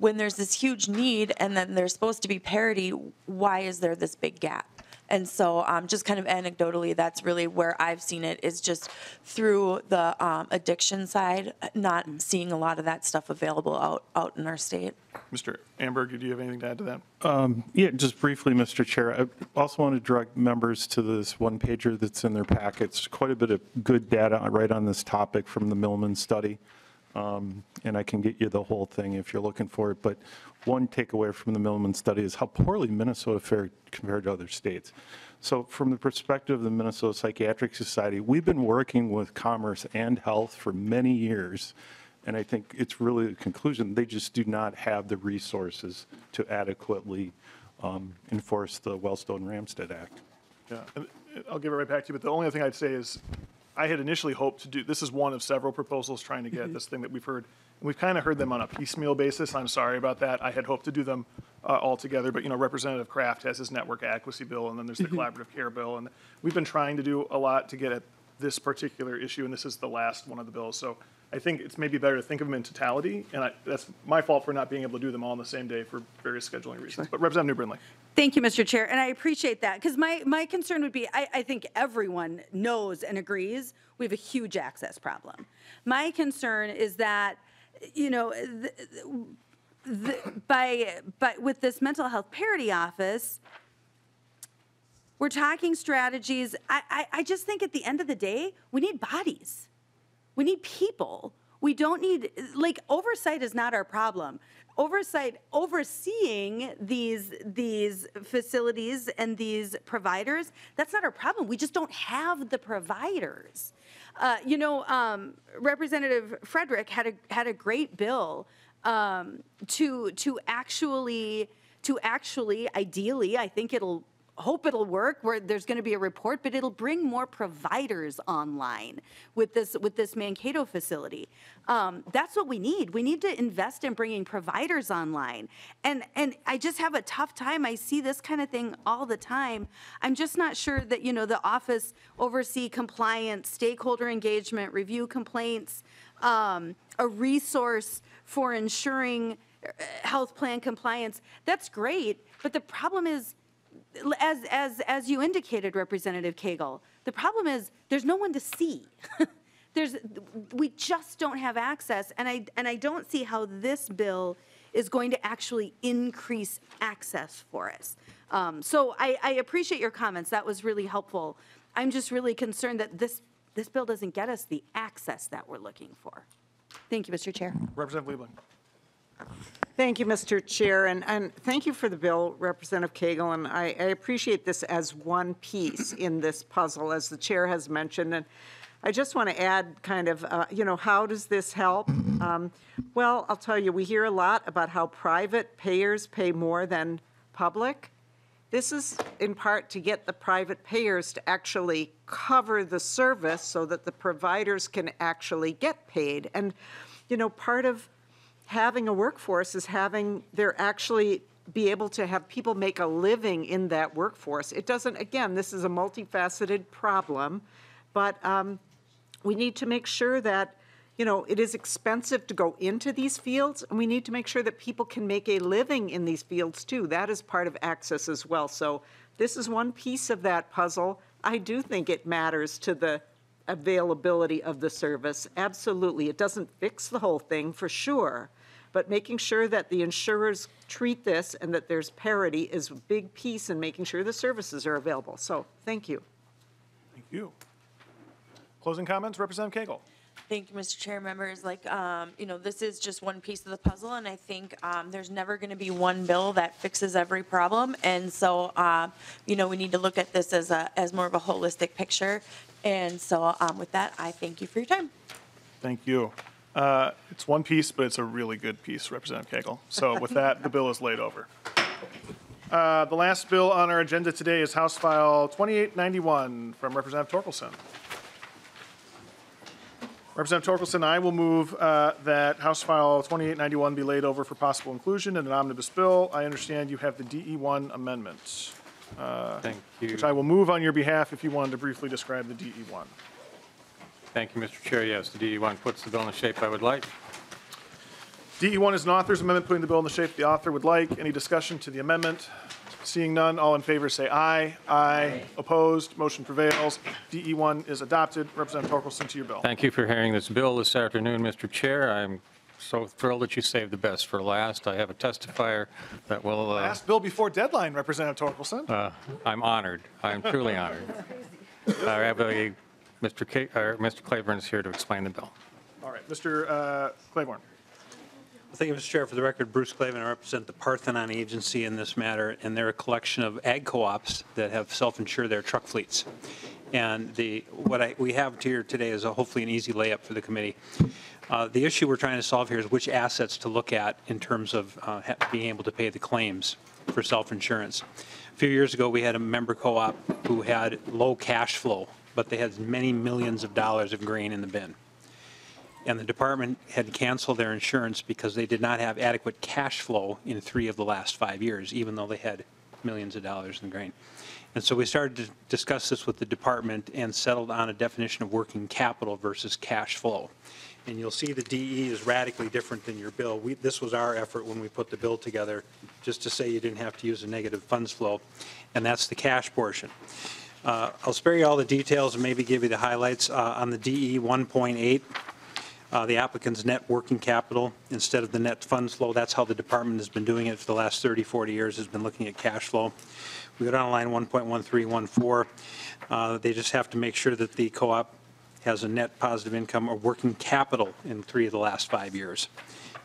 when there's this huge need and then there's supposed to be parity, why is there this big gap? And so just kind of anecdotally, that's really where I've seen it, is just through the addiction side, not seeing a lot of that stuff available out in our state. Mr. Amberg, do you have anything to add to that? Yeah, just briefly, Mr. Chair. I also want to direct members to this one-pager that's in their packets. Quite a bit of good data right on this topic from the Millman study. And I can get you the whole thing if you're looking for it, but one takeaway from the Millman study is how poorly Minnesota fared compared to other states. So from the perspective of the Minnesota Psychiatric Society, we've been working with commerce and health for many years, and I think it's really a conclusion. They just do not have the resources to adequately enforce the Wellstone-Ramstad Act. Yeah, I'll give it right back to you, but the only thing I'd say is I had initially hoped to do, this is one of several proposals trying to get this thing that we've heard, and we've kind of heard them on a piecemeal basis. I'm sorry about that. I had hoped to do them all together, but you know, Representative Kraft has his network adequacy bill, and then there's the collaborative care bill, and we've been trying to do a lot to get at this particular issue, and this is the last one of the bills. So I think it's maybe better to think of them in totality, and that's my fault for not being able to do them all on the same day for various scheduling reasons. Sure. But Representative New Brindley. Thank you, Mr. Chair, and I appreciate that, because my concern would be, I think everyone knows and agrees we have a huge access problem. My concern is that, you know, with this mental health parity office, we're talking strategies. I just think at the end of the day, we need bodies. We need people. We don't need, like, oversight is not our problem. Oversight, overseeing these facilities and these providers, that's not our problem. We just don't have the providers. You know, Representative Frederick had a great bill to actually, ideally, I think hope it'll work, where there's going to be a report, but it'll bring more providers online with this Mankato facility. That's what we need. We need to invest in bringing providers online. And I just have a tough time. I see this kind of thing all the time. I'm just not sure that, you know, the office oversee compliance, stakeholder engagement, review complaints, a resource for ensuring health plan compliance. That's great, but the problem is, as you indicated, Representative Cagle, the problem is there's no one to see. We just don't have access, and I don't see how this bill is going to actually increase access for us. So I appreciate your comments. That was really helpful. I'm just really concerned that this bill doesn't get us the access that we're looking for. Thank you, Mr. Chair. Representative Liebling. Thank you, Mr. Chair, and thank you for the bill, Representative Cagle, and I appreciate this as one piece in this puzzle, as the Chair has mentioned. And I just want to add kind of, you know, how does this help? Well, I'll tell you, we hear a lot about how private payers pay more than public. This is in part to get the private payers to actually cover the service so that the providers can actually get paid. And, you know, part of having a workforce is having they're actually be able to have people make a living in that workforce. It doesn't, again, this is a multifaceted problem, but we need to make sure that, you know, it is expensive to go into these fields, and we need to make sure that people can make a living in these fields too. That is part of access as well. So this is one piece of that puzzle. I do think it matters to the availability of the service. Absolutely. It doesn't fix the whole thing for sure, but making sure that the insurers treat this and that there's parity is a big piece in making sure the services are available. So thank you. Thank you. Closing comments, Representative Cagle. Thank you, Mr. Chair, members. Like, you know, this is just one piece of the puzzle, and I think there's never going to be one bill that fixes every problem. And so, you know, we need to look at this as more of a holistic picture. And so, with that, I thank you for your time. Thank you. It's one piece, but it's a really good piece, Representative Cagle. So, with that, the bill is laid over. The last bill on our agenda today is House File 2891 from Representative Torkelson. Representative Torkelson, I will move that House File 2891 be laid over for possible inclusion in an omnibus bill. I understand you have the DE1 amendment. Thank you. Which I will move on your behalf if you wanted to briefly describe the DE1. Thank you, Mr. Chair. Yes, the DE1 puts the bill in the shape I would like. DE1 is an author's amendment putting the bill in the shape the author would like. Any discussion to the amendment? Seeing none, all in favor say aye. Aye. Opposed? Motion prevails. DE1 is adopted. Representative Torkelson, to your bill. Thank you for hearing this bill this afternoon, Mr. Chair. I'm so thrilled that you saved the best for last. I have a testifier that will... last bill before deadline, Representative Torkelson. I'm honored. I'm truly honored. I have a, Mr. Claiborne is here to explain the bill. All right. Mr. Claiborne. Thank you, Mr. Chair. For the record, Bruce Clavin, I represent the Parthenon Agency in this matter, and they're a collection of ag co-ops that have self-insured their truck fleets. And what we have here today is hopefully an easy layup for the committee. The issue we're trying to solve here is which assets to look at in terms of being able to pay the claims for self-insurance. A few years ago, we had a member co-op who had low cash flow, but they had many millions of dollars of grain in the bin. And the department had canceled their insurance because they did not have adequate cash flow in 3 of the last 5 years, even though they had millions of dollars in grain. And so we started to discuss this with the department and settled on a definition of working capital versus cash flow. And you'll see the DE is radically different than your bill. This was our effort when we put the bill together, just to say you didn't have to use a negative funds flow, and that's the cash portion. I'll spare you all the details and maybe give you the highlights on the DE 1.8. The applicant's net working capital instead of the net funds flow. That's how the department has been doing it for the last 30, 40 years, has been looking at cash flow. We go down to line 1.1314. They just have to make sure that the co-op has a net positive income or working capital in 3 of the last 5 years.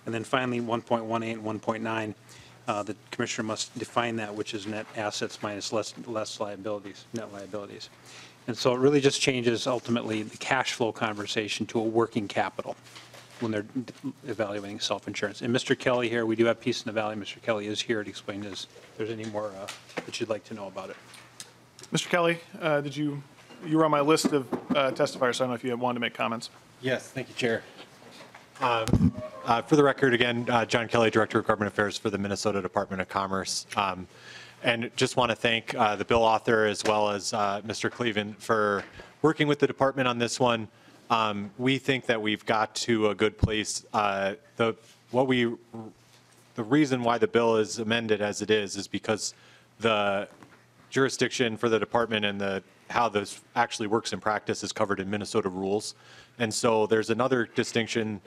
And then finally, 1.18 and 1.9, the commissioner must define that, which is net assets minus less liabilities, net liabilities. And so it really just changes, ultimately, the cash flow conversation to a working capital when they're evaluating self-insurance. And Mr. Kelly here, we do have Peace in the Valley. Mr. Kelly is here to explain this. If there's any more that you'd like to know about it. Mr. Kelly, you were on my list of testifiers, so I don't know if you wanted to make comments. Yes, thank you, Chair. For the record, again, John Kelly, Director of Government Affairs for the Minnesota Department of Commerce. And just want to thank the bill author as well as Mr. Cleven for working with the department on this one. We think that we've got to a good place. The reason why the bill is amended as it is because the jurisdiction for the department and how this actually works in practice is covered in Minnesota rules. And so there's another distinction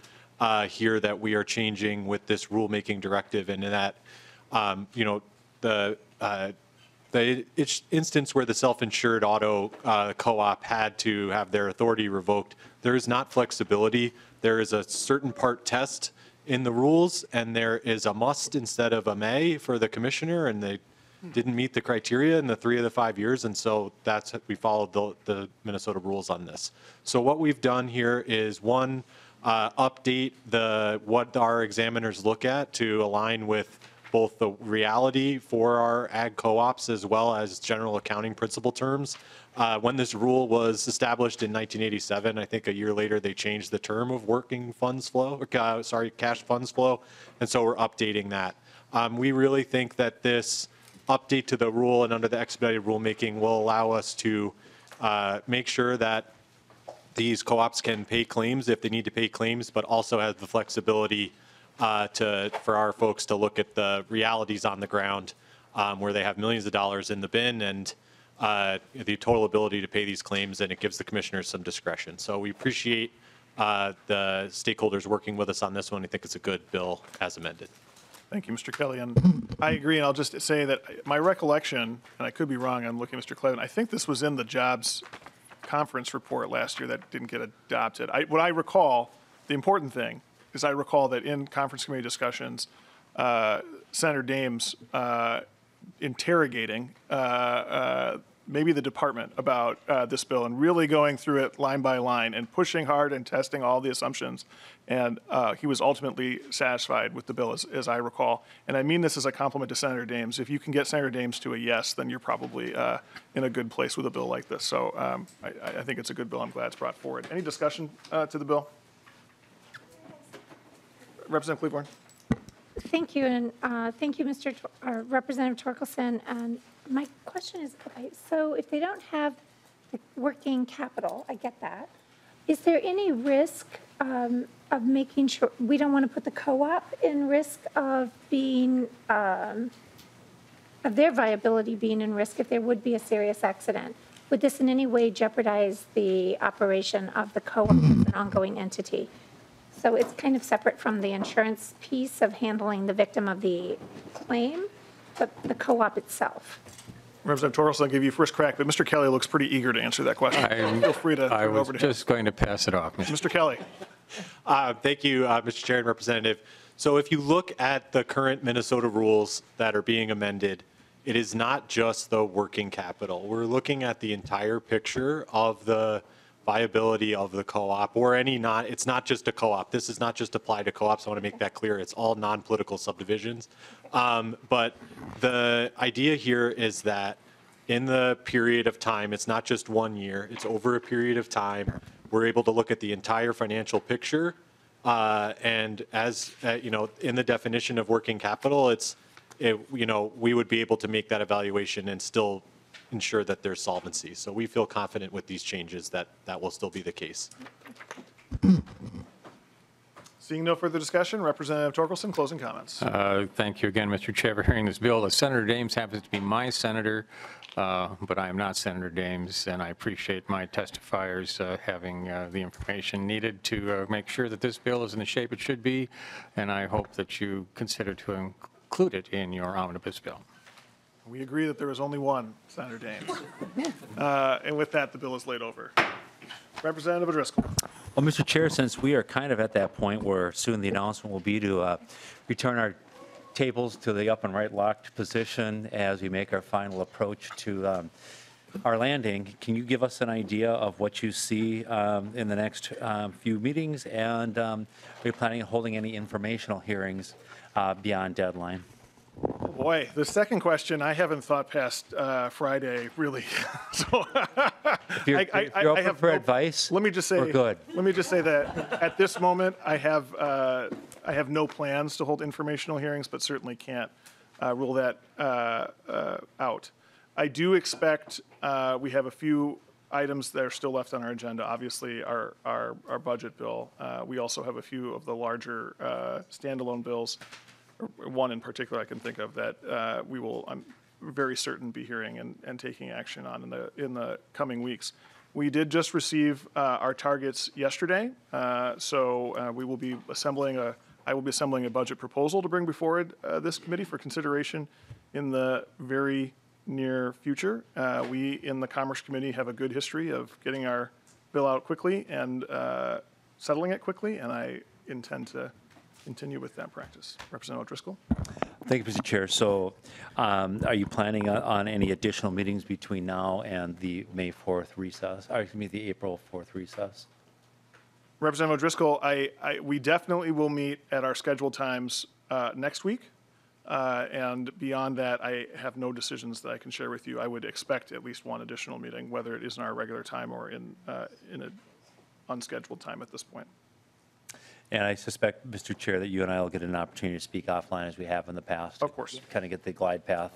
here that we are changing with this rulemaking directive, and in that, you know, the the instance where the self-insured auto co-op had to have their authority revoked, there is not flexibility. There is a certain part test in the rules, and there is a must instead of a may for the commissioner, and they didn't meet the criteria in the 3 of the 5 years, and so that's, we followed the Minnesota rules on this. So what we've done here is one, update what our examiners look at to align with both the reality for our ag co-ops as well as general accounting principle terms. When this rule was established in 1987, I think a year later they changed the term of working funds flow, cash funds flow, and so we're updating that. We really think that this update to the rule and under the expedited rulemaking will allow us to make sure that these co-ops can pay claims if they need to pay claims, but also have the flexibility for our folks to look at the realities on the ground where they have millions of dollars in the bin and the total ability to pay these claims, and it gives the commissioners some discretion. So we appreciate the stakeholders working with us on this one. I think it's a good bill as amended. Thank you, Mr. Kelly. And I agree, and I'll just say that my recollection, and I could be wrong, I'm looking at Mr. Clevin, I think this was in the jobs conference report last year that didn't get adopted. What I recall, the important thing, because I recall that in conference committee discussions, Senator Dames interrogating maybe the department about this bill and really going through it line by line and pushing hard and testing all the assumptions. And he was ultimately satisfied with the bill, as I recall. And I mean this as a compliment to Senator Dames. If you can get Senator Dames to a yes, then you're probably in a good place with a bill like this. So I think it's a good bill. I'm glad it's brought forward. Any discussion to the bill? Representative Cleaborn. Thank you, and thank you, Mr. Representative Torkelson. And my question is, okay, so if they don't have the working capital, I get that. Is there any risk of making sure we don't want to put the co-op in risk of being, of their viability being in risk if there would be a serious accident? Would this in any way jeopardize the operation of the co-op as an ongoing entity? So it's kind of separate from the insurance piece of handling the victim of the claim, but the co-op itself. Representative Torkelson, I'll give you first crack, but Mr. Kelly looks pretty eager to answer that question. Feel free to turn over to him. I was just going to pass it off. Mr. Kelly. Thank you, Mr. Chair and Representative. So if you look at the current Minnesota rules that are being amended, it is not just the working capital. We're looking at the entire picture of the viability of the co-op or any it's not just a co-op. This is not just applied to co-ops. I want to make that clear. It's all non-political subdivisions. But the idea here is that in the period of time, it's not just 1 year, it's over a period of time. We're able to look at the entire financial picture. And as you know, in the definition of working capital, you know, we would be able to make that evaluation and still ensure that there's solvency. So we feel confident with these changes that that will still be the case. Seeing no further discussion, Representative Torkelson, closing comments. Thank you again, Mr. Chair, for hearing this bill. Senator Dames happens to be my senator, but I am not Senator Dames, and I appreciate my testifiers having the information needed to make sure that this bill is in the shape it should be, and I hope that you consider to include it in your omnibus bill. We agree that there is only one, Senator Dames. And with that, the bill is laid over. Representative O'Driscoll. Well, Mr. Chair, since we are kind of at that point where soon the announcement will be to return our tables to the up and right locked position as we make our final approach to our landing, can you give us an idea of what you see in the next few meetings? And are you planning on holding any informational hearings beyond deadline? Oh boy, the second question I haven't thought past Friday, really. So if you're open for advice. Let me just say, we're good. Let me just say that at this moment, I have no plans to hold informational hearings, but certainly can't rule that out. I do expect we have a few items that are still left on our agenda. Obviously, our budget bill. We also have a few of the larger standalone bills. One in particular I can think of that we will, I'm very certain, be hearing and taking action on in the coming weeks. We did just receive our targets yesterday, so we will be assembling I will be assembling a budget proposal to bring before this committee for consideration in the very near future. We in the Commerce Committee have a good history of getting our bill out quickly and settling it quickly, and I intend to continue with that practice. Representative O'Driscoll. Thank you, Mr. Chair. So are you planning on any additional meetings between now and the May 4th recess, or excuse me, the April 4th recess? Representative O'Driscoll, we definitely will meet at our scheduled times next week. And beyond that, I have no decisions that I can share with you. I would expect at least one additional meeting, whether it is in our regular time or in an unscheduled time at this point. And I suspect, Mr. Chair, that you and I will get an opportunity to speak offline as we have in the past. Of course. Kind of get the glide path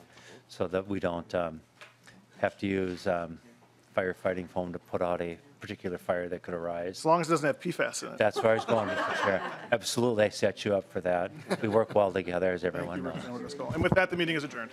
so that we don't have to use firefighting foam to put out a particular fire that could arise. As long as it doesn't have PFAS in it. That's where I was going, Mr. Chair. Absolutely, I set you up for that. We work well together, as everyone knows. And with that, the meeting is adjourned.